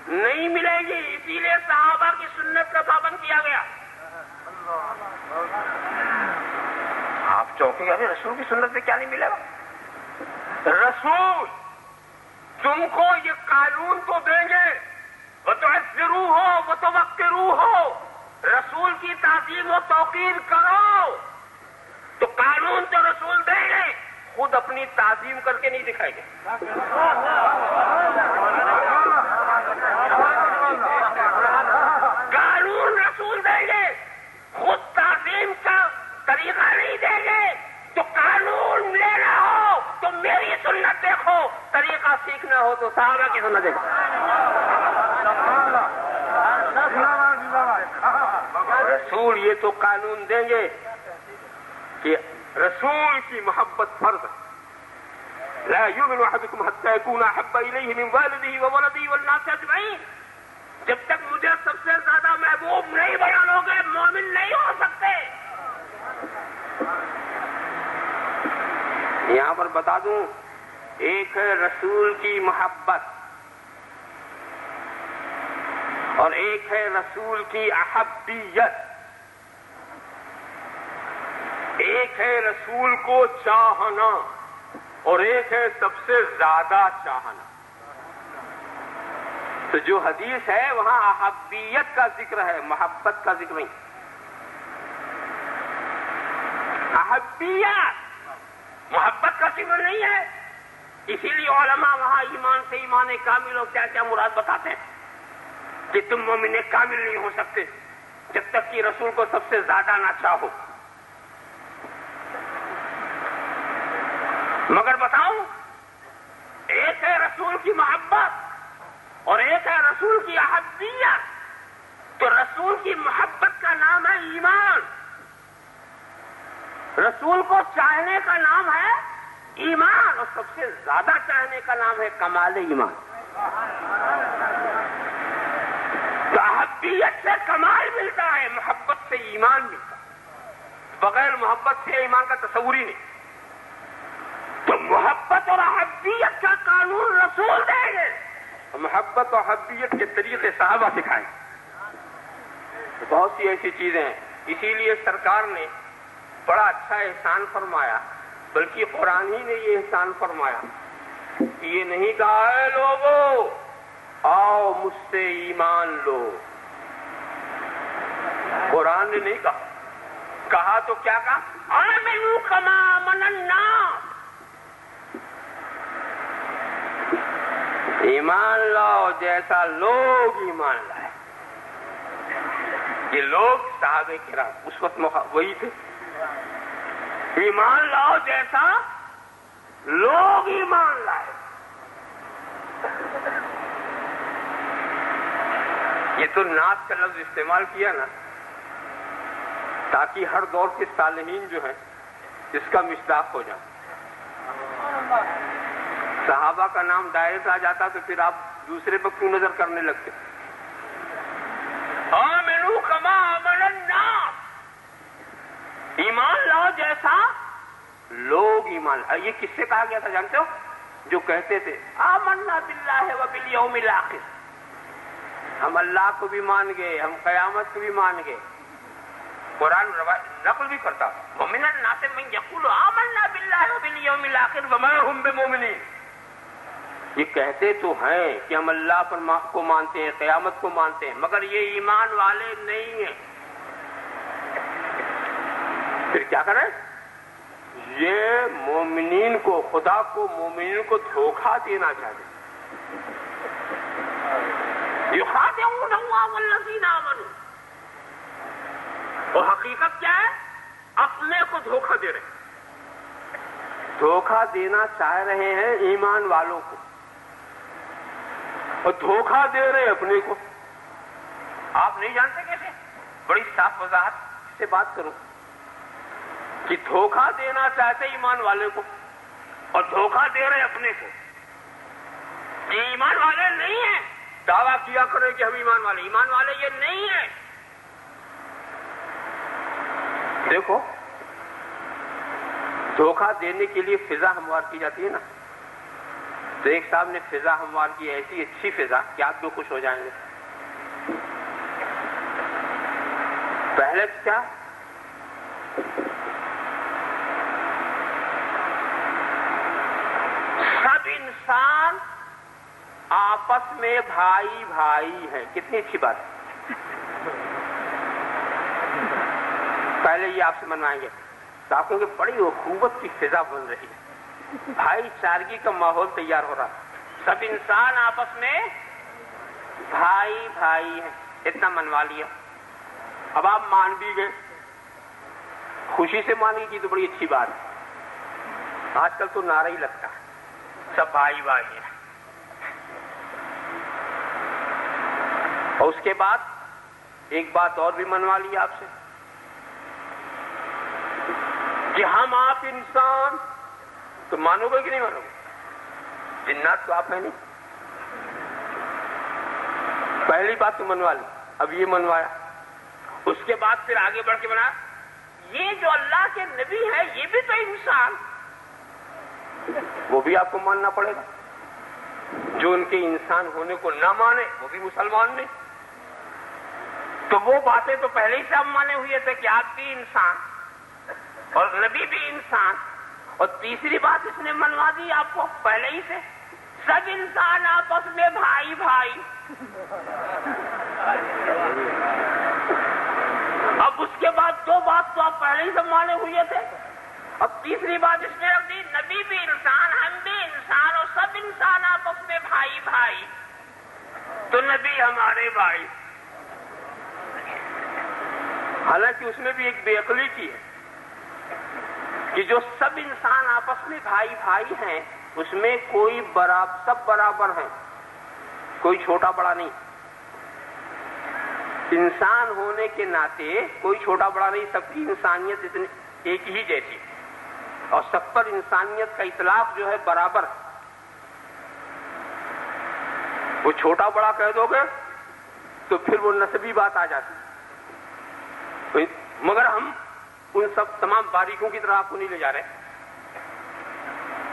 نہیں ملے گی، اسی لیے صحابہ کی سنت کا پابند کیا گیا۔ آپ چونکہ ابھی رسول کی سنت میں کیا نہیں ملے گا؟ رسول تم کو یہ قانون تو دیں گے، وہ تو ضرور ہو، وہ تو وقت روح ہو، رسول کی تعظیم و توقیر کرو، تو قانون تو رسول دیں گے، خود اپنی تعظیم کر کے نہیں دکھائیں گے۔ قانون رسول دیں گے، خود تعظیم کا طریقہ نہیں دیں گے۔ تو قانون لینا ہو تو میری سنت دیکھو، طریقہ سیکھنا ہو تو صحابہ کی سنت دیکھو۔ رسول یہ تو قانون دیں گے کہ رسول کی محبت فرض ہے، لا يؤمن احدكم حتى يكون احب اليه من والده وولده والناس اجمعين، جب تک مجھے سب سے زیادہ محبوب نہیں بنا لو گے مومن نہیں ہو سکتے۔ یہاں پر بتا دوں، ایک ہے رسول کی محبت اور ایک ہے رسول کی احبیت، ایک ہے رسول کو چاہنا اور ایک ہے سب سے زیادہ چاہنا۔ تو جو حدیث ہے وہاں احبیت کا ذکر ہے، محبت کا ذکر نہیں۔ احبیت محبت کا ذکر نہیں ہے، اسی لیے علماء وہاں ایمان سے ایمان کامل اور کیا کیا مراد بتاتے ہیں کہ تم مومن کامل نہیں ہو سکتے جب تک کہ رسول کو سب سے زیادہ نہ چاہو۔ مگر بتاؤں، ایک ہے رسول کی محبت اور ایک ہے رسول کی احبیت۔ تو رسول کی محبت کا نام ہے ایمان، رسول کو چاہنے کا نام ہے ایمان، اور سب سے زیادہ چاہنے کا نام ہے کمال ایمان۔ تو احبیت سے کمال ملتا ہے، محبت سے ایمان ملتا ہے، بغیر محبت سے ایمان کا تصور ہی نہیں۔ تو محبت اور احبیت کا قانون رسول دیں گے، محبت اور احبیت کے طریقے صحابہ سکھائیں۔ بہت سی ایسی چیزیں ہیں، اسی لیے سرکار نے بڑا اچھا احسان فرمایا، بلکہ قرآن ہی نے یہ احسان فرمایا کہ یہ نہیں کہا ہے لوگوں آؤ مجھ سے ایمان لو، قرآن نے نہیں کہا، کہا تو کیا کہا؟ آمنو کما آمن الناس، ایمان لاؤ جیسا لوگ ایمان لائے۔ یہ لوگ صحابہ کرام اس وقت وہی تھے، ایمان لاؤ جیسا لوگ ایمان لائے۔ یہ تو نعت کا لفظ استعمال کیا نا، تاکہ ہر دور کے صالحین جو ہیں اس کا مشتاق ہو جائے۔ صحابہ کا نام دائرے آ جاتا تو پھر آپ دوسرے پر کیوں نظر کرنے لگتے؟ آمنو کما آمن الناس، ایمان لاؤ جیسا لوگ ایمان لائے۔ یہ کس سے کہا گیا تھا جانتے ہو؟ جو کہتے تھے آمنا باللہ وبالیوم الاخر، ہم اللہ کو بھی مان گئے، ہم قیامت کو بھی مان گئے۔ قرآن نقل بھی کرتا، ومن الناس من یقول آمنا باللہ وبالیوم الاخر وما هم بمؤمنین۔ یہ کہتے تو ہیں کہ ہم اللہ پر کو مانتے ہیں، قیامت کو مانتے ہیں، مگر یہ ایمان والے نہیں ہیں، پھر کیا کریں؟ یہ مومنین کو، خدا کو، مومنین کو دھوکہ دینا چاہتے ہیں۔ یخادعون اللہ والذین آمنوا، اور حقیقت کیا ہے؟ اپنے کو دھوکہ دے رہے ہیں، دھوکہ دینا چاہ رہے ہیں ایمان والوں کو، اور دھوکہ دے رہے ہیں اپنے کو۔ آپ نہیں جانتے کیسے؟ بڑی صاف وضاحت سے بات کروں کہ دھوکہ دینا چاہتے ایمان والے کو اور دھوکہ دے رہے اپنے کو۔ یہ ایمان والے نہیں ہیں، دعویٰ کیا کریں کہ ہم ایمان والے، ایمان والے یہ نہیں ہیں۔ دیکھو، دھوکہ دینے کے لیے فضا ہموار کی جاتی ہے نا، تو ایک صاحب نے فضا ہموار کی، ایسی اچھی فضا کہ آپ جو خوش ہو جائیں گے۔ پہلے کیا سب انسان آپس میں بھائی بھائی ہیں، کتنی اچھی بات ہے۔ پہلے یہ آپ سے منوائیں گے، آپ کے بڑی اخوت کی فضا بن رہی ہے، بھائی چارگی کا ماحول تیار ہو رہا ہے، سب انسان آپس میں بھائی بھائی ہیں، اتنا منوا لیا۔ اب آپ مان بھی گئے، خوشی سے مان گئی تو بڑی اچھی بات ہے۔ آج کل تو نعرہ ہی لگتا ہے، سب بھائی بھائی ہیں۔ اور اس کے بعد ایک بات اور بھی منوا لی آپ سے کہ ہم آپ انسان، تو مانو گے کہ نہیں مانو گے؟ جنات تو آپ ہیں نہیں، پہلی بات تو منوا لی، اب یہ منوایا۔ اس کے بعد پھر آگے بڑھ کے بنایا یہ جو اللہ کے نبی ہیں یہ بھی تو انسان، وہ بھی آپ کو ماننا پڑے گا۔ جو ان کے انسان ہونے کو نہ مانے وہ بھی مسلمان نہیں۔ تو وہ باتیں تو پہلے ہی سے آپ مانے ہوئے تھے کہ آپ بھی انسان اور نبی بھی انسان، اور تیسری بات اس نے منوا دی آپ کو پہلے ہی سے، سب انسان آپس میں بھائی بھائی۔ اب اس کے بعد دو بات تو آپ پہلے ہی سے مانے ہوئے تھے، اب تیسری بات اس نے رکھ دی، نبی بھی انسان، ہم بھی انسان، اور سب انسان آپس میں بھائی بھائی، تو نبی ہمارے بھائی۔ حالانکہ اس میں بھی ایک بے عقلی کی ہے کہ جو سب انسان آپس میں بھائی بھائی ہیں اس میں کوئی برابر، سب برابر ہیں، کوئی چھوٹا بڑا نہیں۔ انسان ہونے کے ناطے کوئی چھوٹا بڑا نہیں، سب کی انسانیت اتنی ایک ہی جیسی، اور سب پر انسانیت کا اطلاق جو ہے برابر۔ وہ چھوٹا بڑا کہہ دو گے تو پھر وہ نسبی بات آ جاتی، مگر ہم ان سب تمام باریکوں کی طرح آپ کو نہیں لے جا رہے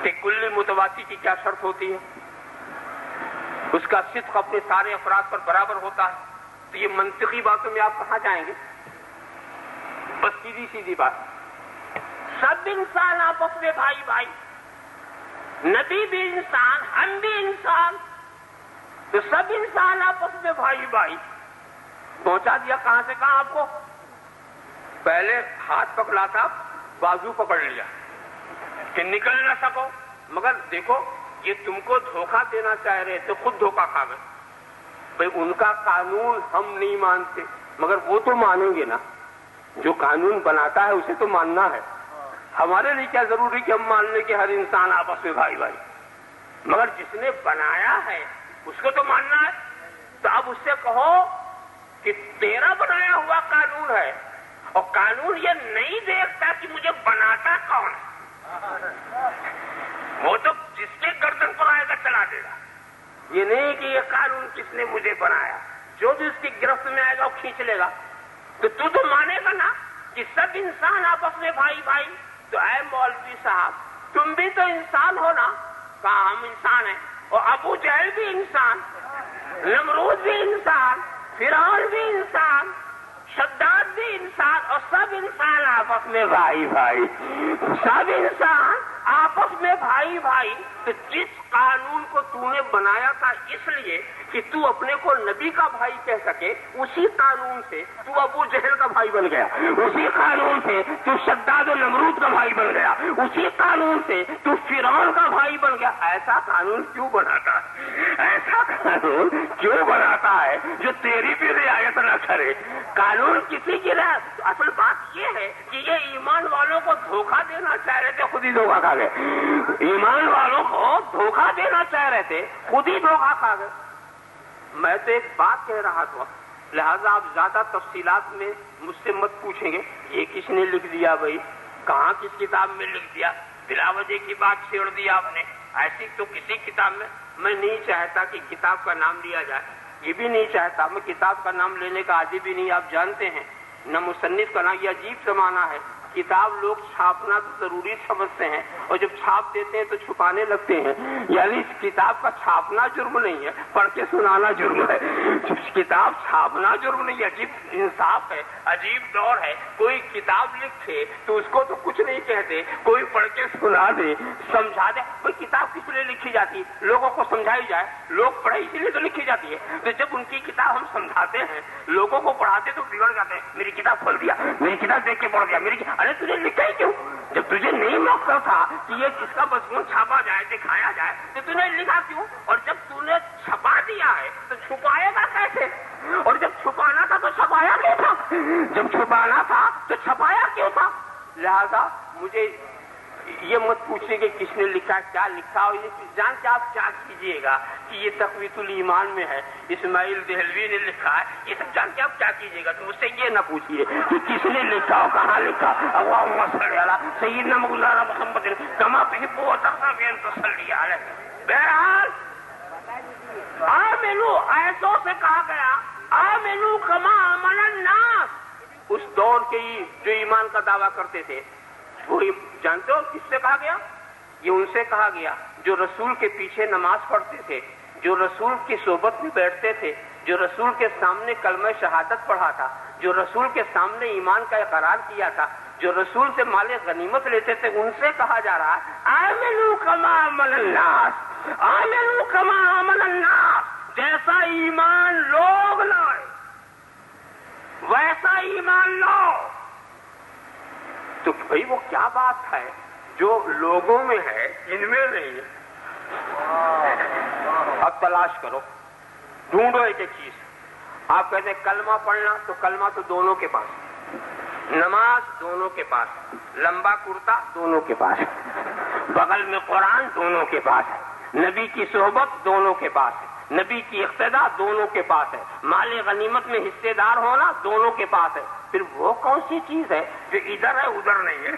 کہ کل متواتی کی کیا شرط ہوتی ہے، اس کا صدق اپنے سارے افراد پر برابر ہوتا ہے، تو یہ منطقی باتوں میں آپ کہاں جائیں گے؟ بس سیدھی سیدھی بات، سب انسان آپس میں بھائی بھائی، نبی بھی انسان، ہم بھی انسان، تو سب انسان آپس میں بھائی بھائی۔ پہنچا دیا کہاں سے کہاں آپ کو؟ پہلے ہاتھ پکڑا تھا، بازو پکڑ لیا کہ نکل نہ سکو، مگر دیکھو یہ تم کو دھوکہ دینا چاہ رہے تھے، خود دھوکہ کھا گئے۔ بھئی ان کا قانون ہم نہیں مانتے، مگر وہ تو مانیں گے نا، جو قانون بناتا ہے اسے تو ماننا ہے۔ ہمارے لیے کیا ضروری کہ ہم مان لیں کہ ہر انسان آپس میں بھائی بھائی، مگر جس نے بنایا ہے اس کو تو ماننا ہے۔ تو اب اس سے کہو کہ تیرا بنایا ہوا قانون ہے، اور قانون یہ نہیں دیکھتا کہ مجھے بناتا کون، وہ تو جس کے گردن پر آئے گا چلا دے گا۔ یہ نہیں کہ یہ قانون کس نے مجھے بنایا، جو بھی اس کی گرفت میں آئے گا وہ کھینچ لے گا۔ تو تو مانے گا نا کہ سب انسان آپس میں بھائی بھائی، تو اے مولوی صاحب تم بھی تو انسان ہو نا؟ کہا ہم انسان ہیں، اور ابو جہل بھی انسان، نمرود بھی انسان، فرعون بھی انسان، شداد بھی انسان، اور سب انسان آپس میں بھائی بھائی۔ سب انسان آپس میں بھائی بھائی، کہ جس قانون کو تو نے بنایا تھا اس لیے کہ تو اپنے کو نبی کا بھائی کہہ سکے، اسی قانون سے تو ابو جہل کا بھائی بن گیا، اسی قانون سے تو شداد و نمرود کا بھائی بن گیا، اسی قانون سے تو فرعون کا بھائی بن گیا۔ ایسا قانون کیوں بناتا ہے؟ ایسا قانون کیوں بناتا ہے جو تیری بھی رعایت نہ کرے؟ قانون کسی کی رعایت؟ اصل بات یہ ہے کہ یہ ایمان والوں کو دھوکہ دینا چاہ رہے تھے، خود ہی دھوکہ کھا گئے۔ ایمان والوں کو دھوکہ دینا چاہ رہے تھے، خود ہی دھوکہ کھا گئے۔ میں تو ایک بات کہہ رہا تھا، لہذا آپ زیادہ تفصیلات میں مجھ سے مت پوچھیں گے یہ کس نے لکھ دیا، بھائی کہاں کس کتاب میں لکھ دیا، بلاوجہ کی بات چھیڑ دی آپ نے، ایسی تو کسی کتاب میں۔ میں نہیں چاہتا کہ کتاب کا نام لیا جائے، یہ بھی نہیں چاہتا، میں کتاب کا نام لینے کا عادی بھی نہیں، آپ جانتے ہیں نہ مصنف کا نام، یہ عجیب زمانہ ہے۔ کتاب لوگ چھاپنا تو ضروری سمجھتے ہیں، اور جب چھاپ دیتے ہیں تو چھپانے لگتے ہیں، یعنی اس کتاب کا چھاپنا جرم نہیں ہے، پڑھ کے سنانا جرم ہے۔ کتاب چھاپنا جرم نہیں، عجیب انصاف ہے، عجیب دور ہے۔ کوئی کتاب لکھے تو اس کو تو کچھ نہیں کہتے، کوئی پڑھ کے سنا دے، سمجھا دے۔ کوئی کتاب کس لیے لکھی جاتی ہے؟ لوگوں کو سمجھائی جائے، لوگ پڑھے اسی لیے تو لکھی جاتی ہے۔ تو جب ان کی کتاب ہم سمجھاتے ہیں، لوگوں کو پڑھاتے تو بگڑ جاتے ہیں، میری کتاب کھول دیا، میری کتاب دیکھ کے پڑھ دیا، میری کتاب، ارے تجھے لکھا ہی کیوں؟ جب تجھے نہیں موقع تھا کہ یہ کس کا مضمون چھاپا جائے، دکھایا جائے، تو تجھے لکھا کیوں؟ اور جب تو نے چھپا دیا ہے تو چھپائے گا کیسے؟ اور جب چھپانا تھا تو چھپایا کیوں تھا؟ جب چھپانا تھا تو چھپایا کیوں تھا؟ لہذا مجھے یہ مت پوچھیے کہ کس نے لکھا، کیا لکھا، اور یہ جان کے آپ کیا کیجیے گا کہ یہ تقویت الایمان میں ہے، اسماعیل دہلوی نے لکھا ہے، یہ سب جان کے آپ کیا کیجیے گا۔ تو مجھ سے یہ نہ پوچھیے کہ کس نے لکھا اور کہاں لکھا۔ اللہم صل علی سیدنا مولانا محمد کما تحب و ترضى صلی علیہ۔ بہرحال آمنو، ایسوں سے کہا گیا آمنو کما آمن الناس۔ اس دور کے جو ایمان کا دعویٰ کرتے تھے، وہ جانتے ہو کس سے کہا گیا؟ یہ ان سے کہا گیا جو رسول کے پیچھے نماز پڑھتے تھے، جو رسول کی صحبت میں بیٹھتے تھے، جو رسول کے سامنے کلمہ شہادت پڑھا تھا، جو رسول کے سامنے ایمان کا اقرار کیا تھا، جو رسول سے مال غنیمت لیتے تھے، ان سے کہا جا رہا ہے آمنو کما آمن الناس، آمنو کما آمن الناس۔ جیسا ایمان لوگ لائے ویسا ایمان لو۔ تو بھائی وہ کیا بات ہے جو لوگوں میں ہے ان میں نہیں ہے؟ اب تلاش کرو، ڈھونڈو ایک ایک چیز۔ آپ کہتے ہیں کلمہ پڑھنا، تو کلمہ تو دونوں کے پاس، نماز دونوں کے پاس، لمبا کرتا دونوں کے پاس، بغل میں قرآن دونوں کے پاس ہے، نبی کی صحبت دونوں کے پاس ہے، نبی کی اقتدا دونوں کے پاس ہے، مال غنیمت میں حصے دار ہونا دونوں کے پاس ہے۔ پھر وہ کون سی چیز ہے جو ادھر ہے ادھر نہیں ہے؟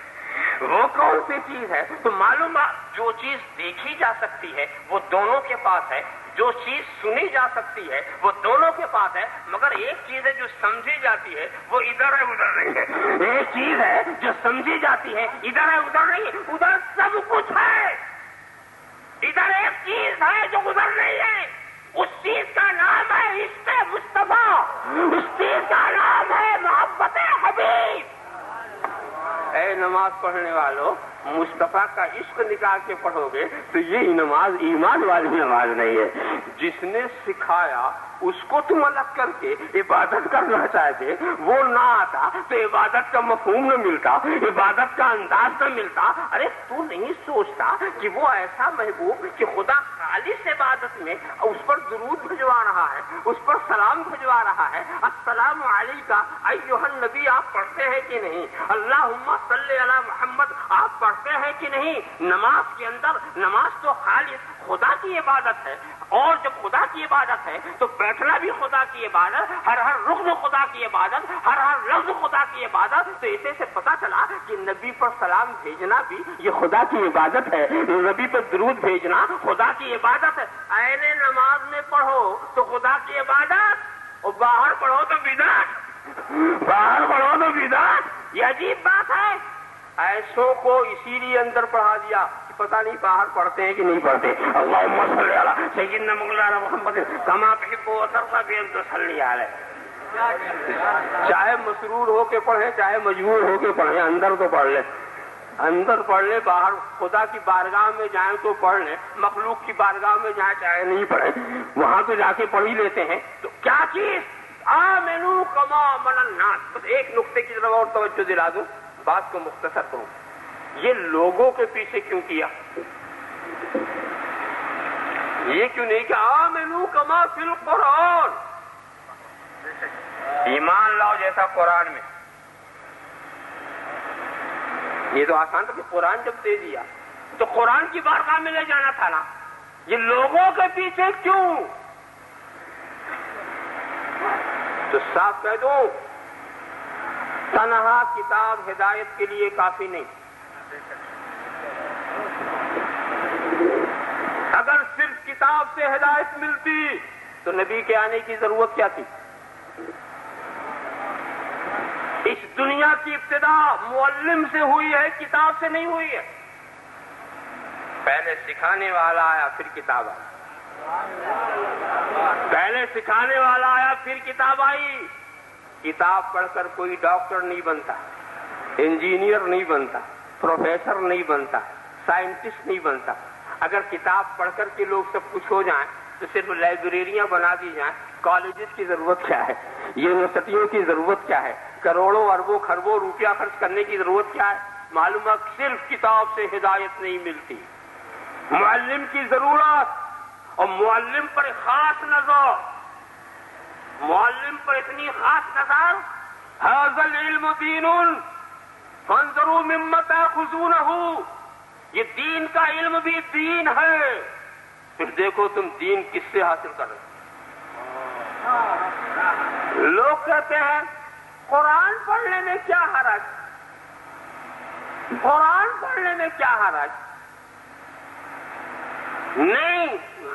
وہ کون سی چیز ہے؟ تو معلوم جو چیز دیکھی جا سکتی ہے وہ دونوں کے پاس ہے، جو چیز سنی جا سکتی ہے وہ دونوں کے پاس ہے، مگر ایک چیز ہے جو سمجھی جاتی ہے وہ ادھر ہے ادھر نہیں ہے۔ ایک چیز ہے جو سمجھی جاتی ہے ادھر ہے ادھر نہیں ہے۔ ادھر سب کچھ ہے، ادھر ایک چیز ہے جو ادھر نہیں ہے۔ اس چیز کا نام ہے عشق مصطفیٰ، اس چیز کا نام ہے محبت حبیب۔ اے نماز پڑھنے والوں، مصطفیٰ کا عشق نکال کے پڑھو گے تو یہ نماز ایمان والی نماز نہیں ہے۔ جس نے سکھایا اس کو تم الگ کر کے عبادت کرنا چاہتے، وہ نہ آتا تو عبادت کا مفہوم نہ ملتا، عبادت کا انداز نہ ملتا۔ ارے تو نہیں سوچتا کہ وہ ایسا محبوب کہ خدا خالص عبادت میں اس پر درود بھجوا رہا ہے، اس پر سلام بھجوا رہا ہے۔ السلام علیکہ ایھا النبی آپ پڑھتے ہیں کہ نہیں؟ اللہم صلی علی محمد آپ پڑھتے ہیں کہ نہیں؟ نماز کے اندر نماز تو خالص خدا کی عبادت ہے، اور جب خدا کی عبادت ہے تو بیٹھنا بھی خدا کی عبادت، ہر رکن خدا کی عبادت، ہر لفظ خدا کی عبادت۔ تو اسے سے پتا چلا کہ نبی پر سلام بھیجنا بھی یہ خدا کی عبادت ہے، نبی پر درود بھیجنا خدا کی عبادت ہے۔ عین نماز میں پڑھو تو خدا کی عبادت، اور باہر پڑھو تو بدعت، باہر پڑھو تو بدعت۔ یہ عجیب بات ہے، ایسوں کو اسی لیے اندر پڑھا دیا، پتا نہیں باہر پڑھتے ہیں کہ نہیں پڑھتے۔ اللہم صلی علی سیدنا مولانا محمد کما تحب و ترضى صلی علیہ۔ چاہے مسرور ہو کے پڑھیں، چاہے مجبور ہو کے پڑھیں، اندر تو پڑھ لیں۔ اندر پڑھ لیں باہر خدا کی بارگاہ میں جائیں تو پڑھ لیں، مخلوق کی بارگاہ میں جائیں چاہے نہیں پڑھیں، وہاں تو جا کے پڑھ ہی لیتے ہیں تو کیا چیز آمنو کما آمن الناس۔ بس ایک نقطے کی طرف اور توجہ دلا دوں، بات کو مختصر کروں، یہ لوگوں کے پیچھے کیوں کیا؟ یہ کیوں نہیں کہ آمنو کما فی القرآن، ایمان لاؤ جیسا قرآن میں۔ یہ تو آسان تھا کہ قرآن جب دے دیا تو قرآن کی بارگاہ میں لے جانا تھا نا، یہ لوگوں کے پیچھے کیوں؟ تو صاف کہہ دو، تنہا کتاب ہدایت کے لیے کافی نہیں۔ اگر صرف کتاب سے ہدایت ملتی تو نبی کے آنے کی ضرورت کیا تھی؟ اس دنیا کی ابتدا معلم سے ہوئی ہے، کتاب سے نہیں ہوئی ہے۔ پہلے سکھانے والا آیا پھر کتاب آئی، پہلے سکھانے والا آیا پھر کتاب آئی۔ کتاب پڑھ کر کوئی ڈاکٹر نہیں بنتا، انجینئر نہیں بنتا، پروفیسر نہیں بنتا، سائنٹسٹ نہیں بنتا۔ اگر کتاب پڑھ کر کے لوگ سب کچھ ہو جائیں تو صرف لائبریریاں بنا دی جائیں، کالجز کی ضرورت کیا ہے؟ یونیورسٹیوں کی ضرورت کیا ہے؟ کروڑوں اربوں خربوں روپیہ خرچ کرنے کی ضرورت کیا ہے؟ معلوم ہے صرف کتاب سے ہدایت نہیں ملتی، معلم کی ضرورت، اور معلم پر خاص نظر، معلم پر اتنی خاص نظر، هذا العلم دین فانظروا مما تاخذونه، یہ دین کا علم بھی دین ہے، پھر دیکھو تم دین کس سے حاصل کر رہے۔ لوگ کہتے ہیں قرآن پڑھنے میں کیا حرج، قرآن پڑھنے میں کیا حرج؟ نہیں،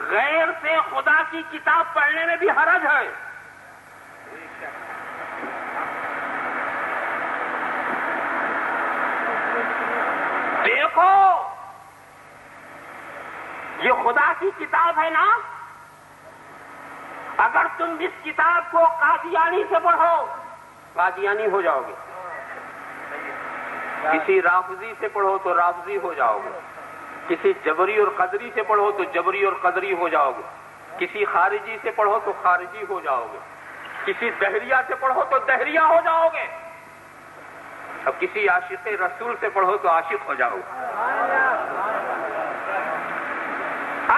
غیر سے خدا کی کتاب پڑھنے میں بھی حرج ہے۔ دیکھو یہ خدا کی کتاب ہے نا، اگر تم اس کتاب کو قادیانی سے پڑھو قادیانی ہو جاؤ گے، کسی رافضی سے پڑھو تو رافضی ہو جاؤ گے، کسی جبری اور قدری سے پڑھو تو جبری اور قدری ہو جاؤ گے، کسی خارجی سے پڑھو تو خارجی ہو جاؤ گے، کسی دہریہ سے پڑھو تو دہریہ ہو جاؤ گے، اب کسی عاشق رسول سے پڑھو تو عاشق ہو جاؤ گے۔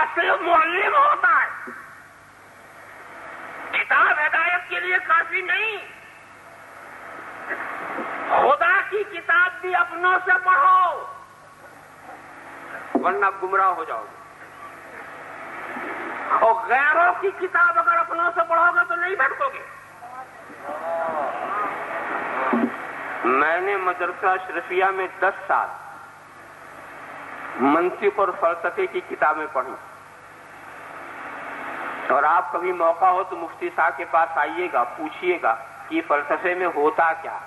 اصل معلم ہوتا ہے، کتاب ہدایت کے لیے کافی نہیں، خدا کی کتاب بھی اپنوں سے پڑھو ورنہ گمراہ ہو جاؤ گے، اور غیروں کی کتاب اگر اپنوں سے پڑھو گے تو نہیں بھٹکو گے۔ میں نے مدرسہ اشرفیہ میں 10 سال منطق اور فلسفے کی کتابیں پڑھی، اور آپ کبھی موقع ہو تو مفتی صاحب کے پاس آئیے گا، پوچھئے گا کہ فلسفے میں ہوتا کیا،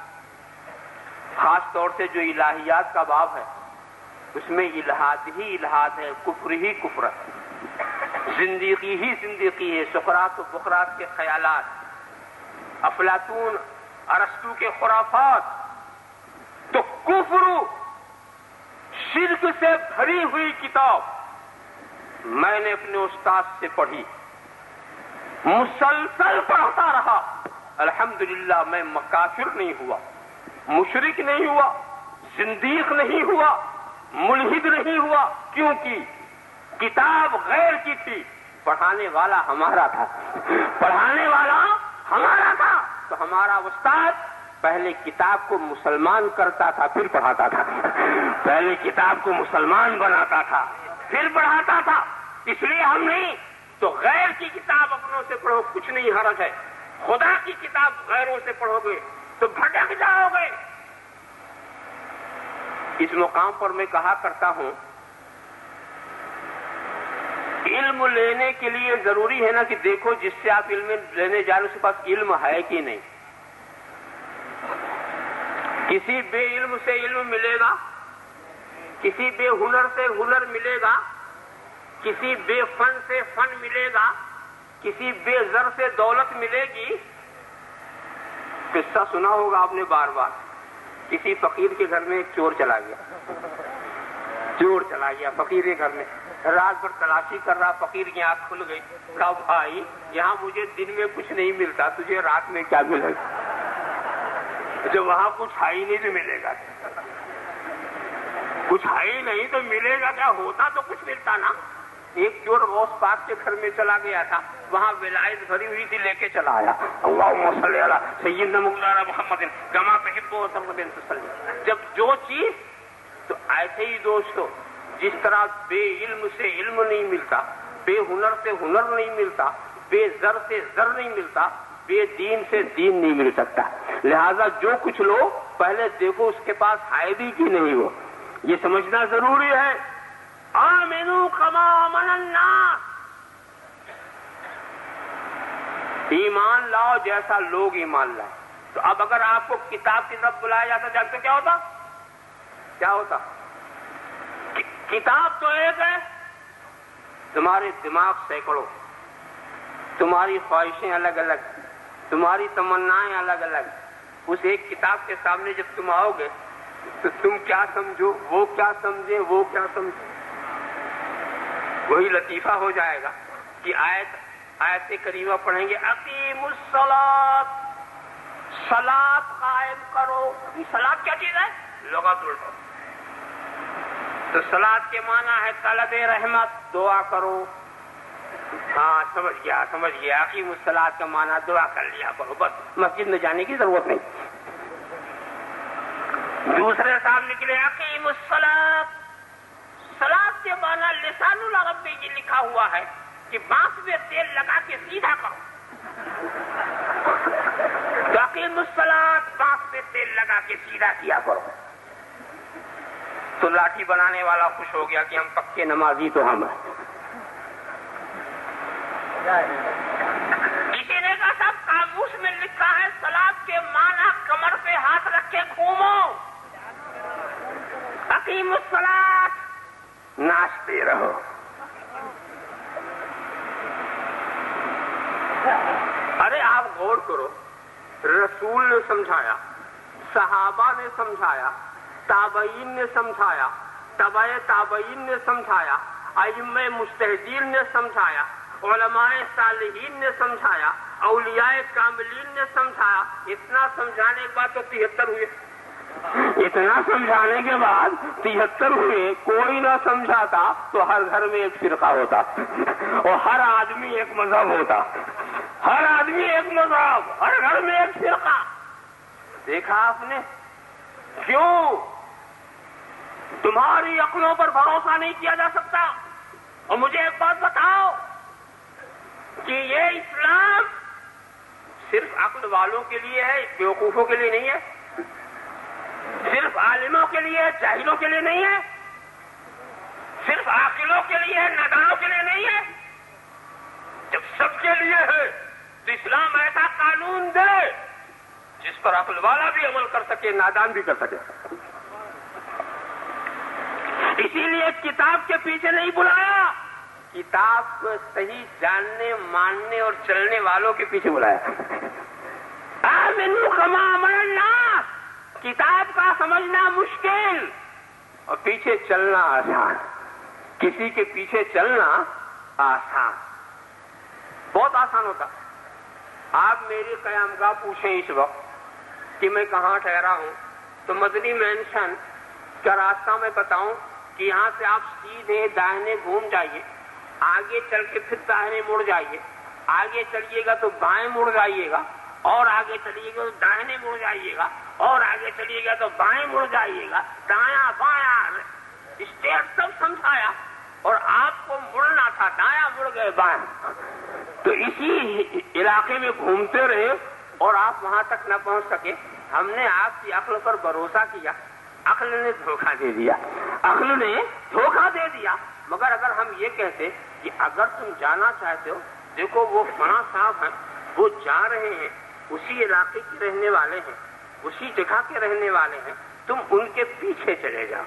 خاص طور سے جو الہیات کا باب ہے اس میں الہاد ہی الہاد ہے، کفر ہی کفر ہے، زندگی ہی زندگی ہے، سقراط و بقراط کے خیالات، افلاطون ارسطو کے خرافات، تو کفر شرک سے بھری ہوئی کتاب میں نے اپنے استاد سے پڑھی، مسلسل پڑھتا رہا، الحمدللہ میں مکافر نہیں ہوا، مشرک نہیں ہوا، زندیق نہیں ہوا، ملحد نہیں ہوا، کیونکہ کتاب غیر کی تھی، پڑھانے والا ہمارا تھا، پڑھانے والا ہمارا تھا، تو ہمارا استاد پہلے کتاب کو مسلمان کرتا تھا پھر پڑھاتا تھا، پہلے کتاب کو مسلمان بناتا تھا پھر پڑھاتا تھا، اس لیے ہم نہیں۔ تو غیر کی کتاب اپنوں سے پڑھو، کچھ نہیں حرج ہے، خدا کی کتاب غیروں سے پڑھو گے تو بھٹک جاؤ گے۔ اس مقام پر میں کہا کرتا ہوں، علم لینے کے لیے ضروری ہے نا کہ دیکھو جس سے آپ علم لینے جا رہے اس کے پاس علم ہے کہ نہیں۔ کسی بے علم سے علم ملے گا، کسی بے ہنر سے ہنر ملے گا، کسی بے فن سے فن ملے گا، کسی بے زر سے دولت ملے گی۔ قصہ سنا ہوگا آپ نے بار بار، کسی فقیر کے گھر میں ایک چور چلا گیا فقیر کے گھر میں. رات بھر تلاشی کر رہا, فقیر کی آنکھ کھل گئی. کہا بھائی یہاں مجھے دن میں کچھ نہیں ملتا, تجھے رات میں کیا ملے گا؟ جو وہاں کچھ ہے ہی نہیں تو ملے گا, کچھ ہے ہی نہیں تو ملے گا کیا؟ ہوتا تو کچھ ملتا نا. ایک چور غوث پاک کے گھر میں چلا گیا تھا, وہاں ولایت بھری ہوئی تھی, لے کے چلا آیا. اللہم صلی علی سیدنا مولانا محمد کما تحب و ترضی. جب جو چیز تو ایسے ہی دوستو, جس طرح بے علم سے علم نہیں ملتا, بے ہنر سے ہنر نہیں ملتا, بے زر سے زر نہیں ملتا, بے دین سے دین نہیں مل سکتا. لہذا جو کچھ لو پہلے دیکھو اس کے پاس ہے بھی کہ نہیں. ہو یہ سمجھنا ضروری ہے. آمنوا کما آمن الناس, ایمان لاؤ جیسا لوگ ایمان لائے. تو اب اگر آپ کو کتاب کی طرف بلایا جاتا جب تو کیا ہوتا؟ کتاب تو ایک ہے, تمہارے دماغ سینکڑوں, تمہاری خواہشیں الگ الگ, تمہاری تمنائیں الگ الگ. اس ایک کتاب کے سامنے جب تم آؤ گے تو تم کیا سمجھو, وہ کیا سمجھے, وہ کیا سمجھے, وہی لطیفہ ہو جائے گا کہ آیت کریمہ پڑھیں گے, اقیموا الصلاۃ, صلاۃ قائم کرو. صلاۃ کیا چیز ہے؟ لغت اڑو تو صلاۃ کے معنی ہے طلب رحمت, دعا کرو. ہاں سمجھ گیا, اقیموا الصلاۃ کا معنی دعا کر لیا کرو, بس مسجد میں جانے کی ضرورت نہیں. دوسرے سال نکلے اقیموا الصلاۃ, صلاۃ کے معنی لسان العرب میں یہ لکھا ہوا ہے کہ بانس میں تیل لگا کے سیدھا کرو. اقیم الصلاۃ, بانس میں تیل لگا کے سیدھا کیا کرو. تو لاٹھی بنانے والا خوش ہو گیا کہ ہم پکے نمازی تو ہم ہیں. کسی نے کہا صاحب قاموس میں لکھا ہے صلاۃ کے معنی کمر پہ ہاتھ رکھ کے گھومو. اقیم الصلاۃ, ناشتے رہو. ارے آپ غور کرو, رسول نے سمجھایا, صحابہ نے سمجھایا, تابعین نے سمجھایا, تبع تابعین نے سمجھایا, ائمہ مجتہدین نے سمجھایا, علماء صالحین نے سمجھایا, اولیاء کاملین نے سمجھایا. اتنا سمجھانے کے بعد تو 73 ہوئے. اتنا سمجھانے کے بعد 73 ہوئے. کوئی نہ سمجھاتا تو ہر گھر میں ایک فرقہ ہوتا اور ہر آدمی ایک مذہب ہوتا, ہر آدمی ایک مذہب, ہر گھر میں ایک فرقہ. دیکھا آپ نے کیوں؟ تمہاری عقلوں پر بھروسہ نہیں کیا جا سکتا. اور مجھے ایک بات بتاؤ کہ یہ اسلام صرف عقل والوں کے لیے ہے, بیوقوفوں کے لیے نہیں ہے, صرف عالموں کے لیے, جاہلوں کے لیے نہیں ہے, صرف عاقلوں کے لیے, نادانوں کے لیے نہیں ہے. جب سب کے لیے ہے تو اسلام ایسا قانون دے جس پر عقل والا بھی عمل کر سکے, نادان بھی کر سکے. اسی لیے کتاب کے پیچھے نہیں بلایا, کتاب کو صحیح جاننے, ماننے اور چلنے والوں کے پیچھے بلایا. آمنوا کما آمن الناس, کتاب کا سمجھنا مشکل اور پیچھے چلنا آسان. کسی کے پیچھے چلنا آسان, بہت آسان ہوتا. آپ میری قیام گاہ پوچھیں اس وقت کہ میں کہاں ٹھہرا ہوں تو مدنی مینشن کا راستہ میں بتاؤں کہ یہاں سے آپ سیدھے داہنے گھوم جائیے, آگے چل کے پھر داہنے مڑ جائیے, آگے چلیے گا تو بائیں مڑ جائیے گا, اور آگے چلیے گا تو داہنے مڑ جائیے گا, اور آگے چلیے گا تو بائیں مڑ جائیے گا, دایاں بایاں اسٹیٹ سب سمجھایا اور آپ کو مڑنا تھا, دایاں مڑ گئے بائیں. تو اسی علاقے میں گھومتے رہے اور آپ وہاں تک نہ پہنچ سکے. ہم نے آپ کی عقل پر بھروسہ کیا, عقل نے دھوکہ دے دیا, عقل نے دھوکہ دے دیا. مگر اگر ہم یہ کہتے کہ اگر تم جانا چاہتے ہو دیکھو وہ فلاں صاحب ہیں, وہ جا رہے ہیں, اسی علاقے کے رہنے والے ہیں, اسی جگہ کے رہنے والے ہیں, تم ان کے پیچھے چلے جاؤ.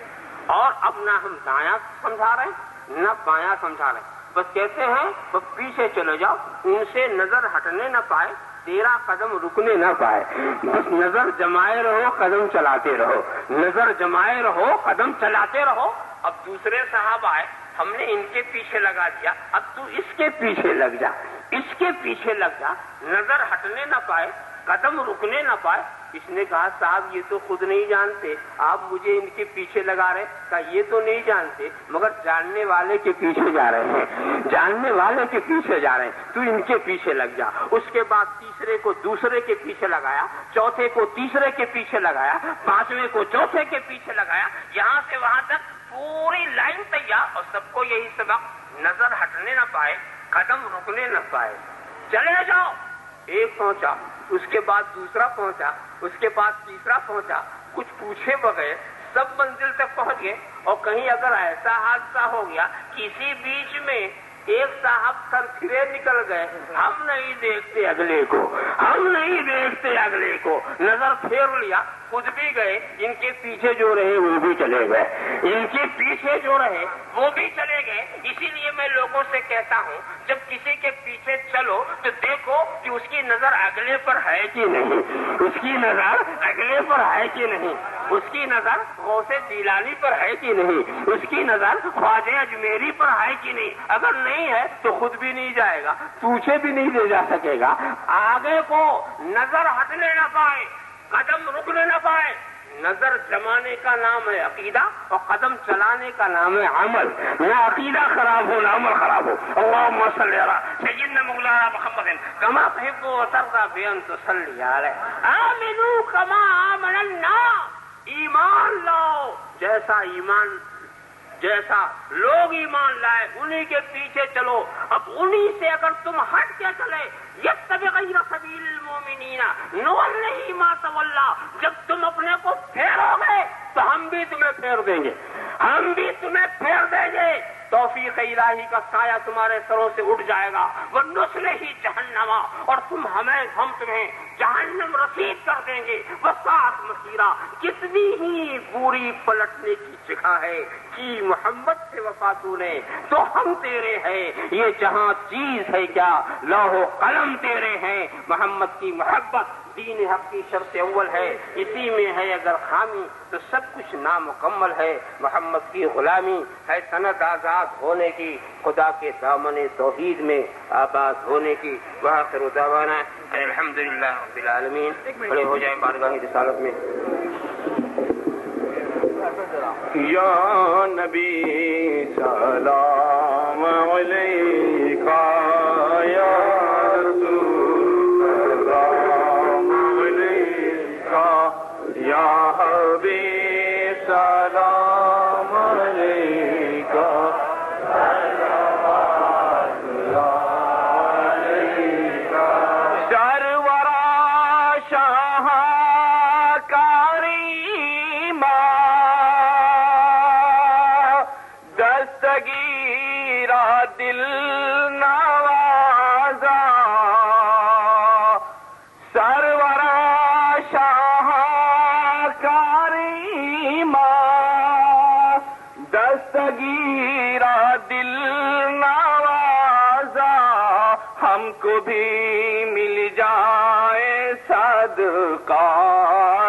اور اب نہ ہم دایاں سمجھا رہے نہ بایاں سمجھا رہے, بس کہتے ہیں بس پیچھے چلے جاؤ, ان سے نظر ہٹنے نہ پائے, تیرا قدم رکنے نہ پائے، بس نظر جمائے رہو قدم چلاتے رہو، نظر جمائے رہو قدم چلاتے رہو۔ اب دوسرے صاحب آئے، ہم نے ان کے پیچھے لگا دیا، اب تو اس کے پیچھے لگ جا، اس کے پیچھے لگ جا، نظر ہٹنے نہ پائے، قدم رکنے نہ پائے۔ اس نے کہا صاحب یہ تو خود نہیں جانتے، آپ مجھے ان کے پیچھے لگا رہے۔ کہا یہ تو نہیں جانتے، مگر جاننے والے کے پیچھے جا رہے ہیں، جاننے والے کے پیچھے جا رہے ہیں، تو ان کے پیچھے لگ جا۔ اس کے بعد تیسرے کو دوسرے کے پیچھے لگایا، چوتھے کو تیسرے کے پیچھے لگایا، پانچویں کو چوتھے کے پیچھے لگایا، یہاں سے وہاں تک پوری لائن تیار، اور سب کو یہی سبق، نظر ہٹنے نہ پائے، قدم رکنے نہ پائے، چلے جاؤ۔ ایک پہنچا، اس کے بعد دوسرا پہنچا، اس کے بعد تیسرا پہنچا، کچھ پوچھے بغیر سب منزل تک پہنچ گئے۔ اور کہیں اگر ایسا حادثہ ہو گیا، کسی بیچ میں ایک صاحب سر پھرے نکل گئے، ہم نہیں دیکھتے اگلے کو، ہم نہیں دیکھتے اگلے کو، نظر پھیر لیا، خود بھی گئے، ان کے پیچھے جو رہے وہ بھی چلے گئے، ان کے پیچھے جو رہے وہ بھی چلے گئے۔ اسی لیے میں لوگوں سے کہتا ہوں، جب کسی کے پیچھے چلو تو دیکھو کہ اس کی نظر اگلے پر ہے کہ نہیں، اس کی نظر اگلے پر ہے کہ نہیں، اس کی نظر غوث جیلانی پر ہے کہ نہیں، اس کی نظر خواجہ اجمیری پر ہے کہ نہیں۔ اگر نہیں ہے تو خود بھی نہیں جائے گا، پوچھے بھی نہیں لے جا سکے گا۔ آگے کو نظر ہٹنے نہ پائے، قدم رکنے نہ پائے۔ نظر جمانے کا نام ہے عقیدہ، اور قدم چلانے کا نام ہے عمل۔ نہ عقیدہ خراب ہو نہ عمل خراب ہو۔ اللہم صلی علی سیدنا مولانا محمد کما تحب و ترضی بان تصلی علیہ، آمنوا کما آمن الناس، ایمان لاؤ جیسا لوگ ایمان لائے، انہی کے پیچھے چلو۔ اب انہی سے اگر تم ہٹ کے چلے، یتبع غیر سبیل المؤمنین نولیہ ما تولیٰ، جب تم اپنے کو پھیرو گے تو ہم بھی تمہیں پھیر دیں گے، ہم بھی تمہیں پھیر دیں گے۔ توفیق الہی کا سایہ تمہارے سروں سے اٹھ جائے گا، وَنُصْلِهِ جَہَنَّمَا، اور ہم تمہیں جہنم رسید کر دیں گے، وَسَاعَتْ مَصِیرًا، کتنی ہی بری پلٹنے کی جگہ ہے کہ محمد سے وفاتوں نے تو ہم تیرے ہیں، یہ جہاں چیز ہے کیا، لوح و قلم تیرے ہیں۔ محمد کی محبت دین حق کی شرط اول ہے، اسی میں ہے اگر خامی تو سب کچھ نامکمل ہے۔ محمد کی غلامی ہے سند آزاد ہونے کی، خدا کے دامن توحید میں آباد ہونے کی۔ وآخر دعوانا الحمدللہ رب العالمین۔ بھلے ہو جائے بارگاہ رسالت میں۔ یا نبی سلام علیکہ، یا يا حبيب سلام عليك،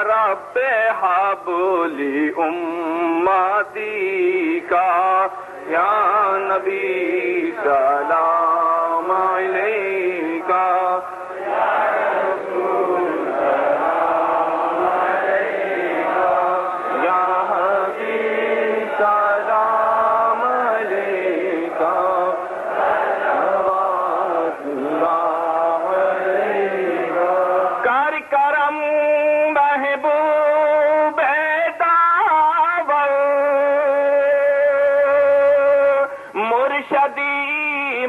رب حبل امتی کا، یا نبی سلام علیکہ، یا رسول سلام علیکہ، یا حبیب سلام علیکہ، صلوات اللہ علیکہ۔ کر کرم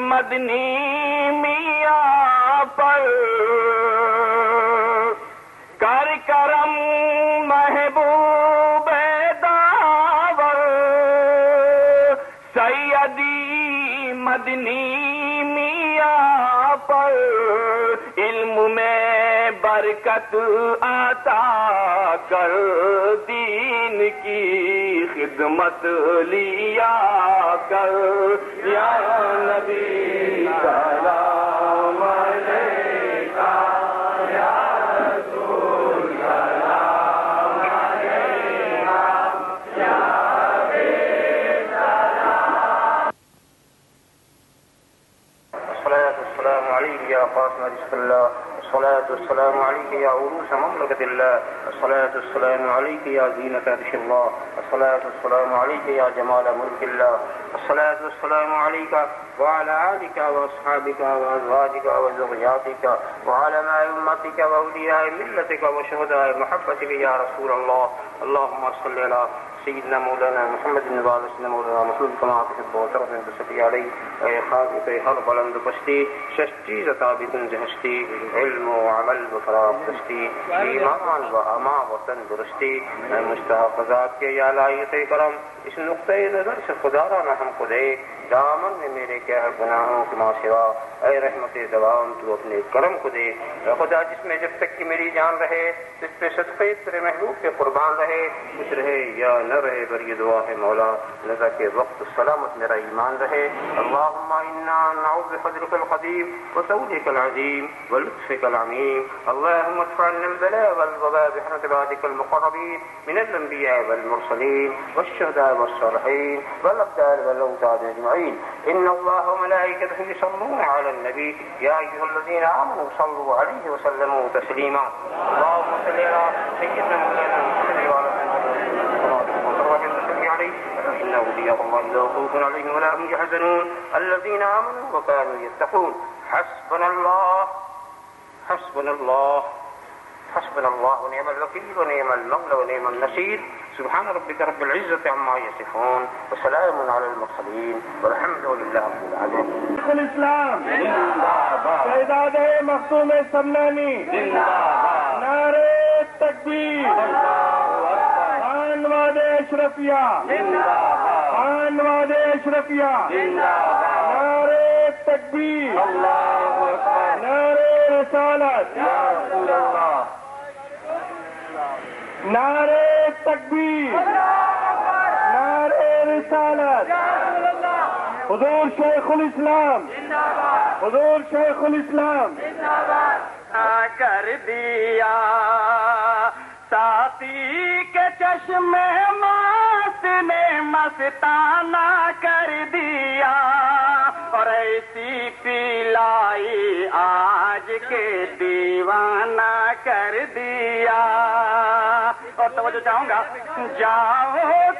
مدنی میاں پر کر کرم، محبوب داور سیدی مدنی میاں پر، علم میں برکت عطا کر، دین کی خدمت لیا کر، یا نبی سلام علیکہ۔ محمد صلی اللہ الصلاة والسلام عليك يا عروس مملكة الله، الصلاة والسلام عليك يا زينة عرش الله، الصلاة والسلام عليك يا جمال ملك الله، الصلاة والسلام عليك وعلى آلك وأصحابك وأزواجك وذرياتك وعلماء أمتك وأولياء ملتك وشهداء محبتك يا رسول الله، اللهم صل على سيدنا مولانا محمد وعلى سيدنا مولانا محمود كما تحب وترضى بصدق عليه اے خالق ہر بلند پشتی ششتی عطا بتن جہشتی علم و عمل و فراغ پشتی ایمان و اما و تندرستی اے مشتاق ذات کے یا لائق کرم اس نقطہ نظر سے خدا را ہم کو دے دامن میں میرے کے ہر گناہوں کے ما سوا اے رحمت دوام تو اپنے کرم کو دے خدا جس میں جب تک کہ میری جان رہے اس پہ صدقے تیرے محبوب کے قربان رہے خوش رہے یا نہ رہے پر یہ دعا ہے مولا لذا کے وقت سلامت میرا ایمان رہے اللہم انا نعوذ بفضلک القدیم وسعودک العظیم ولطفک العمیم اللہم ادفع عنا البلاء والوباء بحرمۃ عبادک المقربین من الانبیاء والمرسلین والشہداء والصالحین والابدال والاوتاد اجمعین ان اللہ وملائکته یصلون علی النبی یا ایها الذین آمنوا صلوا علیہ وسلموا تسلیما اللہم صل علی سیدنا مولانا محمد وعلی إِنَّ أَوْلِيَاءَ اللَّهِ لَا خَوْفٌ عَلَيْهِمْ وَلَا هُمْ يَحْزَنُونَ الَّذِينَ آمَنُوا وَكَانُوا يَتَّقُونَ حَسْبُنَا اللَّهُ حَسْبُنَا اللَّهُ حَسْبُنَا اللَّهُ وَنِعْمَ الْوَكِيلُ وَنِعْمَ الْمَوْلَى وَنِعْمَ النَّصِيرُ سُبْحَانَ رَبِّكَ رَبِّ الْعِزَّةِ عَمَّا يَصِفُونَ وَسَلَامٌ عَلَى الْمُرْسَلِينَ وَالْحَمْدُ لِلَّهِ رَبِّ الْعَالَمِينَ شيخ الإسلام زندہ باد شہزادہ مخدوم سمنانی زندہ باد نعرہ تکبیر محمد اشرفیہ نعرہ تکبیر نعرہ رسالت نعرہ تکبیر نعرہ رسالت حضور شیخ الاسلام حضور شیخ الاسلام کر دیا ساقی کے چشم مست نے مستانہ کر دیا اور ایسی پلائی آج کے دیوانہ کر دیا اور توجہ چاہوں گا جاؤ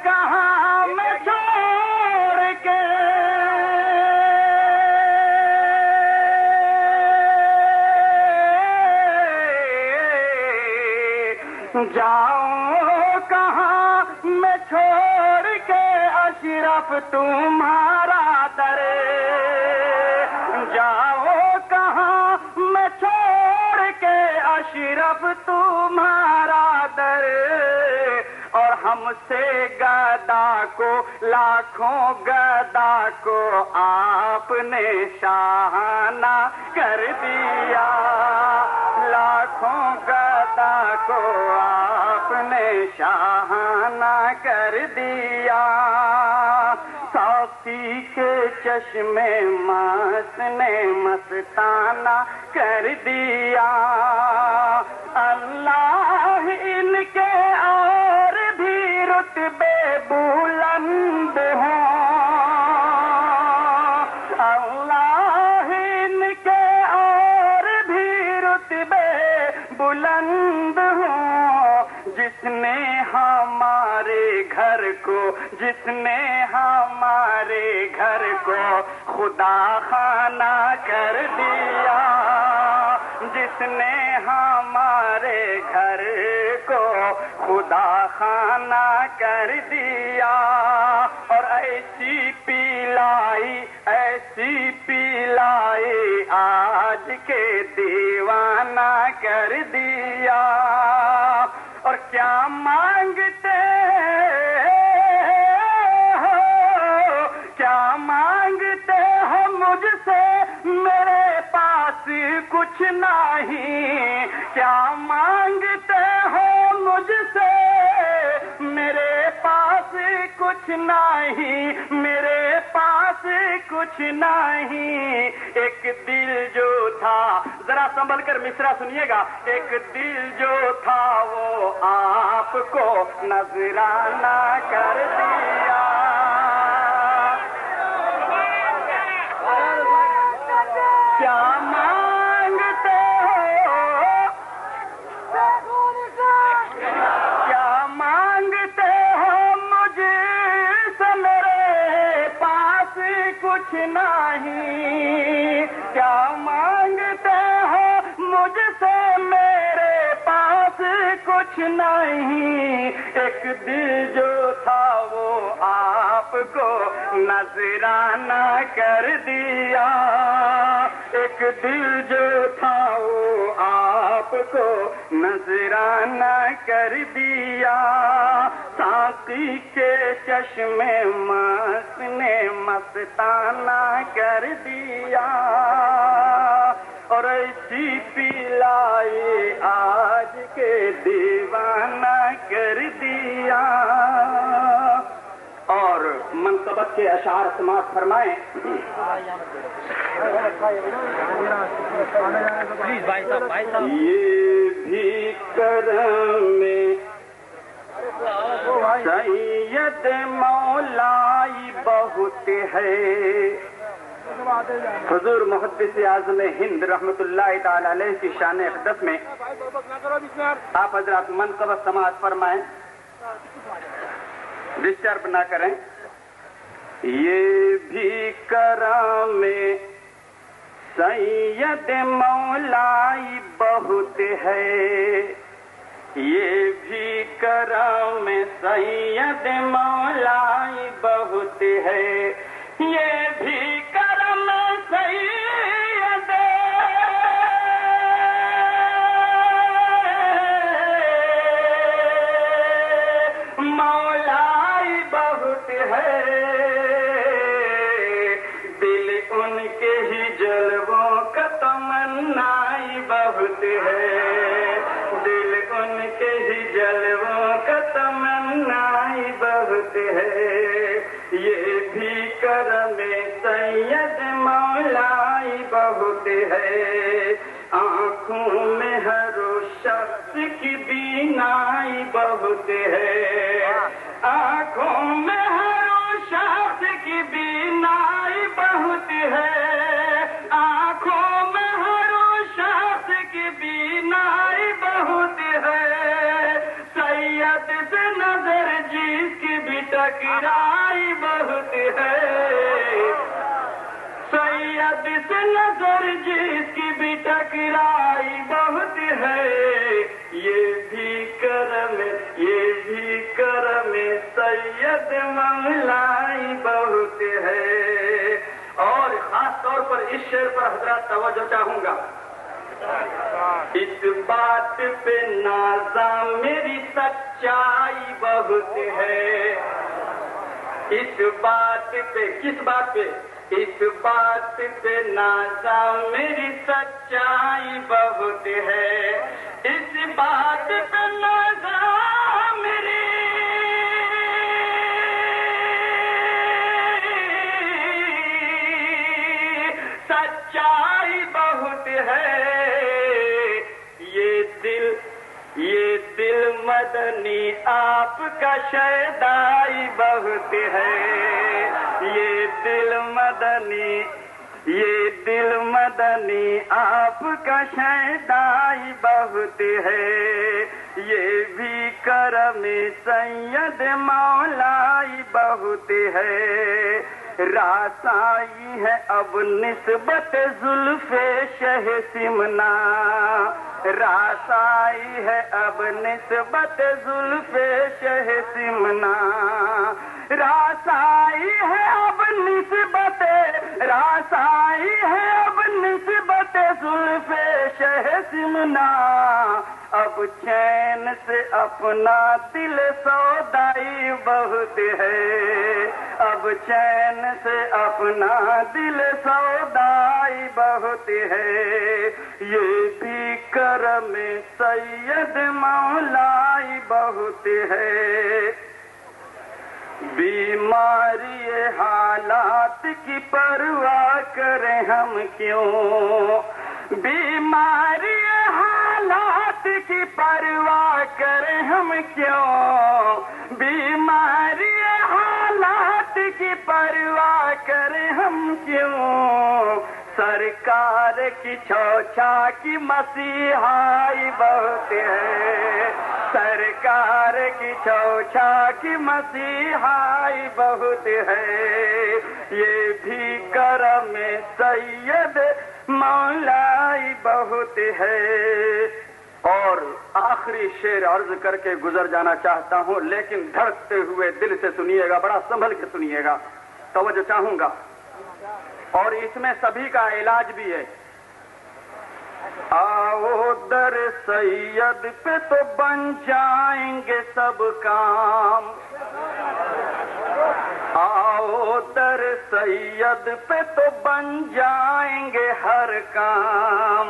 کہاں میں چھوڑ کے جاؤ کہاں میں چھوڑ کے اشرف تمہارا در جاؤ کہاں میں چھوڑ کے اشرف تمہارا در اور ہم سے گدا کو لاکھوں گدا کو آپ نے شاہانہ کر دیا لاکھوں گدا کو آپ نے شاہانہ کر دیا ساقی کے چشمے مست نے مستانہ کر دیا اللہ ان کے اور بھی رتبے بلند ہوں اللہ ان کے اور بھی رتبے بلند ہوں جس نے ہمارے گھر کو جس نے ہمارے گھر کو خدا خانہ کر دیا جس نے ہمارے گھر کو خدا خانہ کر دیا اور ایسی پیلائی آج کے دیوانہ کر دیا اور کیا مانگتے ہو کیا مانگتے ہو مجھ سے میرے پاس کچھ نہیں کیا مانگتے ہو مجھ سے میرے پاس کچھ نہیں میرے پاس کچھ نہیں ایک دل جو تھا ذرا سنبھل کر مصرع سنیے گا ایک دل جو تھا وہ آپ کو نذرانہ کر دیا کیا مانگتے پوچھنا ہی کیا مانگتے ہو مجھ سے، میرے پاس کچھ نہیں، ایک دل جو تھا وہ آپ کو نذرانہ کر دیا، ایک دل جو تھا وہ آپ کو نذرانہ کر دیا، ساقی کے چشم مست نے مستانہ کر دیا، اور ایسی پلائی آج کے دیوانہ کر دیا۔ اور منقبت کے اشعار سماعت فرمائیں۔ یہ بھی کرم میں سید مولائی بہت ہے۔ حضور محدث اعظم ہند رحمت اللہ تعالی علیہ کی شان اقدس میں آپ حضرات منقبت سماعت فرمائیں، ڈسٹرب نہ کریں۔ یہ بھی کرم سید مولائی بہت ہے، یہ بھی کرم سید مولائی بہت ہے، یہ بھی کرم سید مولائی بہت ہے، دل ان کے ہی جلووں کا تمنائی بہت ہے، جلووں کا تمنائی بہت ہے، یہ بھی کرم سید مولائی بہت ہے، آنکھوں میں ہر شخص کی بینائی بہت ہے، آنکھوں میں ہر شخص کی بینائی بہت ہے، آنکھوں میں ہر شخص کی بینائی بہت ہے، سید سے نظر جس کی بھی ٹکرائی بہت ہے، سید سے نظر جس کی بھی ٹکرائی بہت ہے، یہ بھی کرم سید مولائی بہت ہے۔ اور خاص طور پر اس شعر پر حضرات توجہ چاہوں گا۔ اس بات پہ نازا میری سچائی بہت ہے، اس بات پہ، کس بات پہ؟ اس بات پہ نازا میری سچائی بہت ہے، اس بات پہ نازا میری سچائی بہت ہے، یہ دل مدنی آپ کا شیدائی بہت ہے، یہ دل مدنی آپ کا شیدائی بہت ہے، یہ بھی کرم سید مولائی بہت ہے، راسائی ہے اب نسبت زلف شہ سمنا، راسائی ہے اب نسبت زلف شہ سمنا، راسائی ہے اب نسبت، راسائی ہے اب نسبت زلف شہ سمنا، اب چین سے اپنا دل سودائی بہت ہے، اب چین سے اپنا دل سودائی بہت ہے، یہ بھی کرم سید مولائی بہت ہے، بیماری حالات کی پرواہ کریں ہم کیوں، بیماری حالات کی پرواہ کریں ہم کیوں، بیماری حالات کی پرواہ کریں ہم کیوں، سرکار کی چوچا کی مسیحائی بہت ہے، سرکار کی چوچا کی مسیحائی بہت ہے، یہ بھی کرم سید مولائی بہت ہے۔ اور آخری شعر عرض کر کے گزر جانا چاہتا ہوں، لیکن دھڑکتے ہوئے دل سے سنیے گا، بڑا سنبھل کے سنیے گا، توجہ چاہوں گا، اور اس میں سبھی کا علاج بھی ہے۔ آؤ در سید پہ تو بن جائیں گے سب کام، آؤ در سید پہ تو بن جائیں گے ہر کام،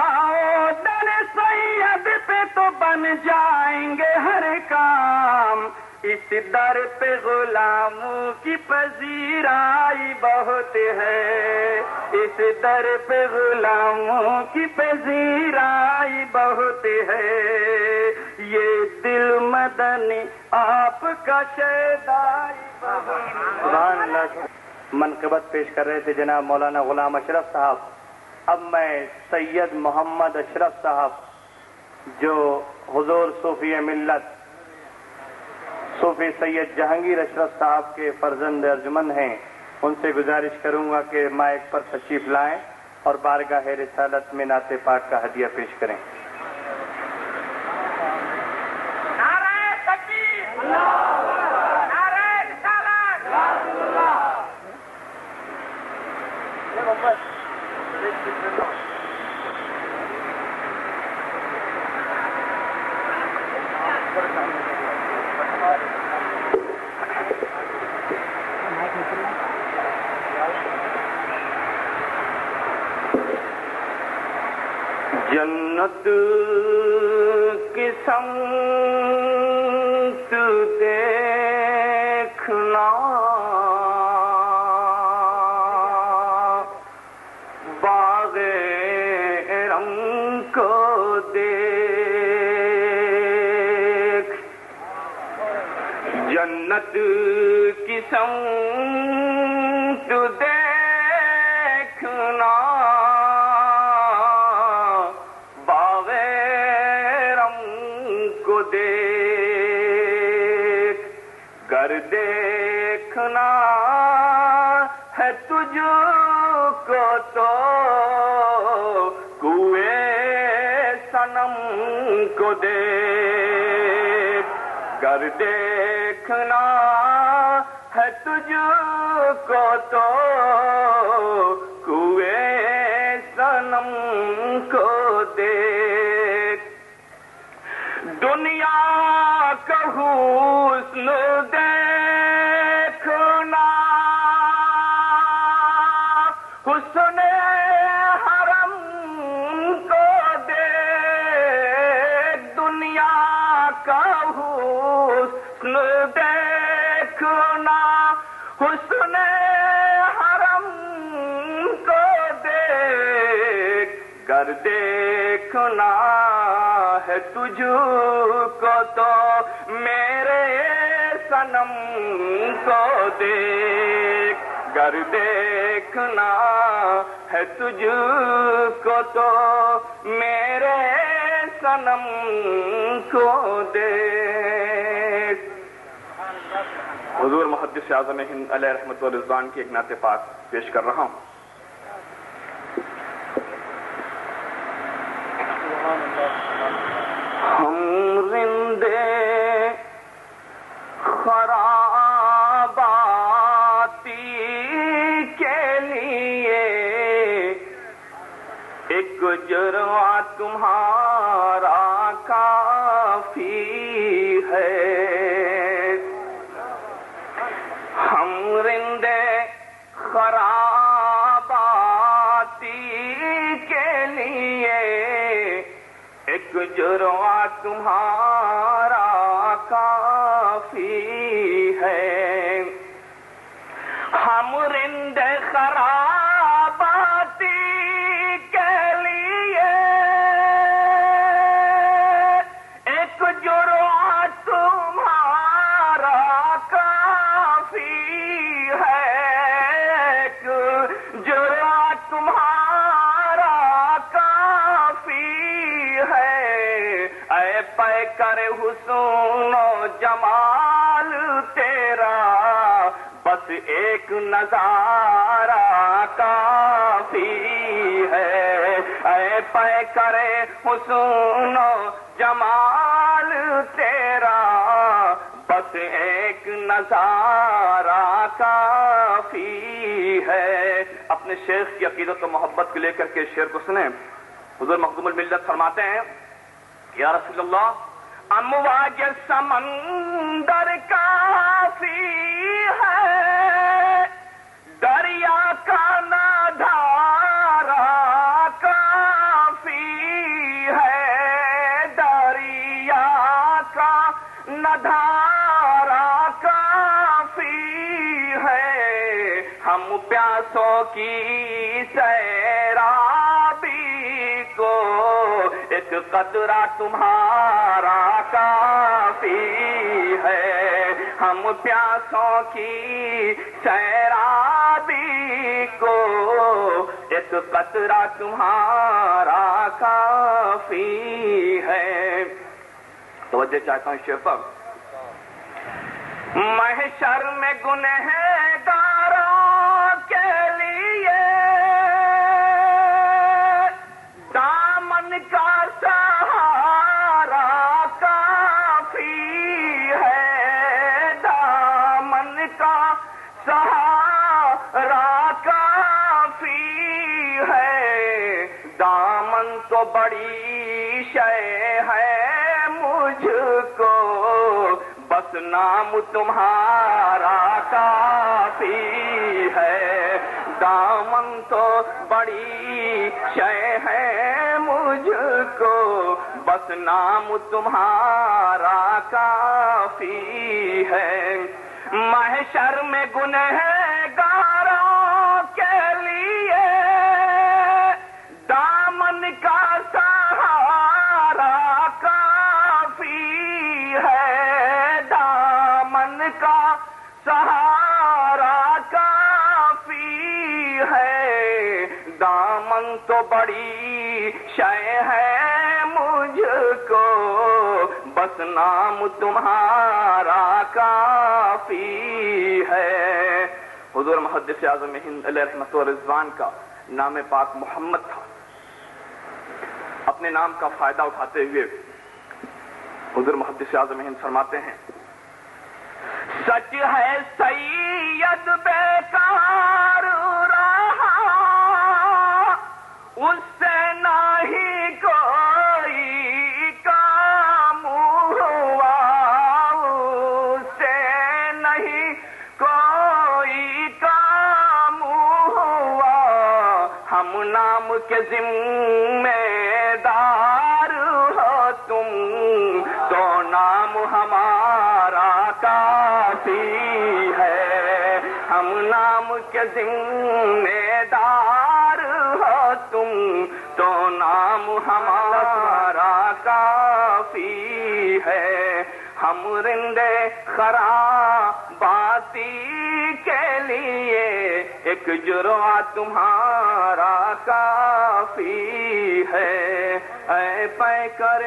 آؤ در سید پہ تو بن جائیں گے ہر کام، اس در پہ غلاموں کی پذیرائی بہت ہے، اس در پہ غلاموں کی پذیرائی بہت ہے، یہ دل مدنی آپ کا شیدائی بہت ہے۔ منقبت پیش کر رہے تھے جناب مولانا غلام اشرف صاحب۔ اب میں سید محمد اشرف صاحب، جو حضور صوفی ملت صوفی سید جہانگیر اشرف صاحب کے فرزند ارجمند ہیں، ان سے گزارش کروں گا کہ مائک پر تشریف لائیں اور بارگاہ رسالت میں نعت پاک کا ہدیہ پیش کریں۔ نعرہ تکبیر، نعرہ رسالت، رسول اللہ۔ جنت کی سمت دیکھنا باغ رم کو دیکھ، جنت کی سمت دیکھنا دیکھنا ہے تجھ کو تو کوئے صنم کو دیکھ، گر دیکھنا ہے تجھ کو تو کوئے صنم کو دیکھ، دنیا کا حسن دیکھنا حسن حرم کو دیکھ، دنیا کا حسن دیکھنا حسن حرم کو دیکھ، گر دیکھنا ہے تجھ کو تو میرے صنم کو دیکھ، گر دیکھنا ہے تجھ کو تو میرے صنم کو دیکھ۔ حضور محدث اعظم ہند علیہ رحمت و رضوان کی ایک نعت پاک پیش کر رہا ہوں۔ ہم رندے خراباتی کے لیے ایک جروا تمہارا کافی ہے، ہم رندے خراباتی کے لیے ایک جروا تمہارا کافی ہے، ہم رند خراباتی کے لیے ایک جروا تمہارا کافی ہے، ایک جروا تمہارا پے کر حسن و جمال تیرا، بس ایک نظارہ کافی ہے، اے پے کر حسن و جمال تیرا، بس ایک نظارہ کافی ہے۔ اپنے شیخ کی عقیدت و محبت کو لے کر کے شعر کو سنیں۔ حضور مخدوم الملت فرماتے ہیں، یا رسول اللہ امواج سمندر کافی ہے، دریا کا نادھارا کافی ہے، دریا کا نادھارا کافی ہے، ہم پیاسوں کی سیرابی کو ایک قطرہ تمہارا کافی ہے، ہم پیاسوں کی سیرابی کو ایک قطرہ تمہارا کافی ہے۔ توجہ چاہتا ہوں شیخ پر۔ محشر میں گنہگاروں کے لیے دامن کا سہارا کافی ہے، دامن کا سہارا کافی ہے، دامن تو بڑی شے ہے مجھ کو، بس نام تمہارا کافی ہے، دامن تو بڑی شے ہے مجھ کو، بس نام تمہارا کافی ہے۔ محشر میں گنہگاروں کے لیے دامن کا سہارا کافی ہے، کا سہارا کافی ہے، دامن تو بڑی شے ہے مجھ کو، بس نام تمہارا کافی ہے۔ حضور محدث اعظم ہند علیہ رحمت و رضوان کا نام پاک محمد تھا۔ اپنے نام کا فائدہ اٹھاتے ہوئے حضور محدث اعظم ہند فرماتے ہیں، سچ ہے سید بیکار رہا، اس سے نہ ہی کوئی کام ہوا، اس سے نہیں کوئی کام ہوا، ہم نام کے ذمہ دار ہو تم تو، نام ہمارا کافی ہے، ہم نام کے ذمہ دار ہو تم تو، نام ہمارا کافی ہے، ہم رندے خراباتی کے لیے ایک جرعہ تمہارا کافی ہے، اے پے کر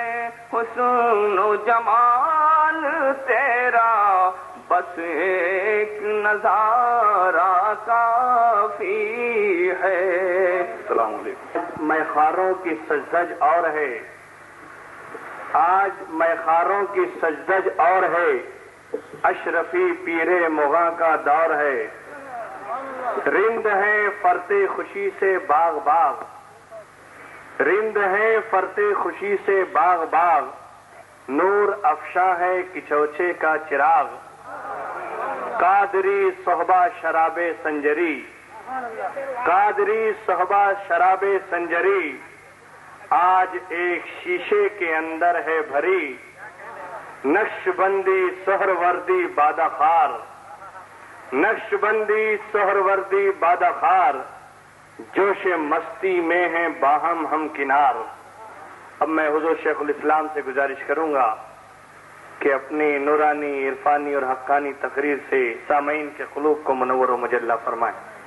حسن و جمال تیرا، بس ایک نظارہ کافی ہے۔ السلام علیکم۔ میخاروں کی سجدج اور ہے، آج میخاروں کی سجدج اور ہے، اشرفی پیرے مغاں کا دور ہے، رند ہے فرت خوشی سے باغ باغ، رند ہے فرت خوشی سے باغ باغ، نور افشاں ہے کچوچے کا چراغ، قادری صحبہ شراب سنجری، قادری صحبہ شراب سنجری، آج ایک شیشے کے اندر ہے بھری، نقش بندی سحر وردی بادہ خار، نقش بندی سحر وردی بادہ خار، جوش مستی میں ہیں باہم ہم کنار۔ اب میں حضور شیخ الاسلام سے گزارش کروں گا کہ اپنی نورانی، عرفانی اور حقانی تقریر سے سامعین کے قلوب کو منور و مجلہ فرمائیں۔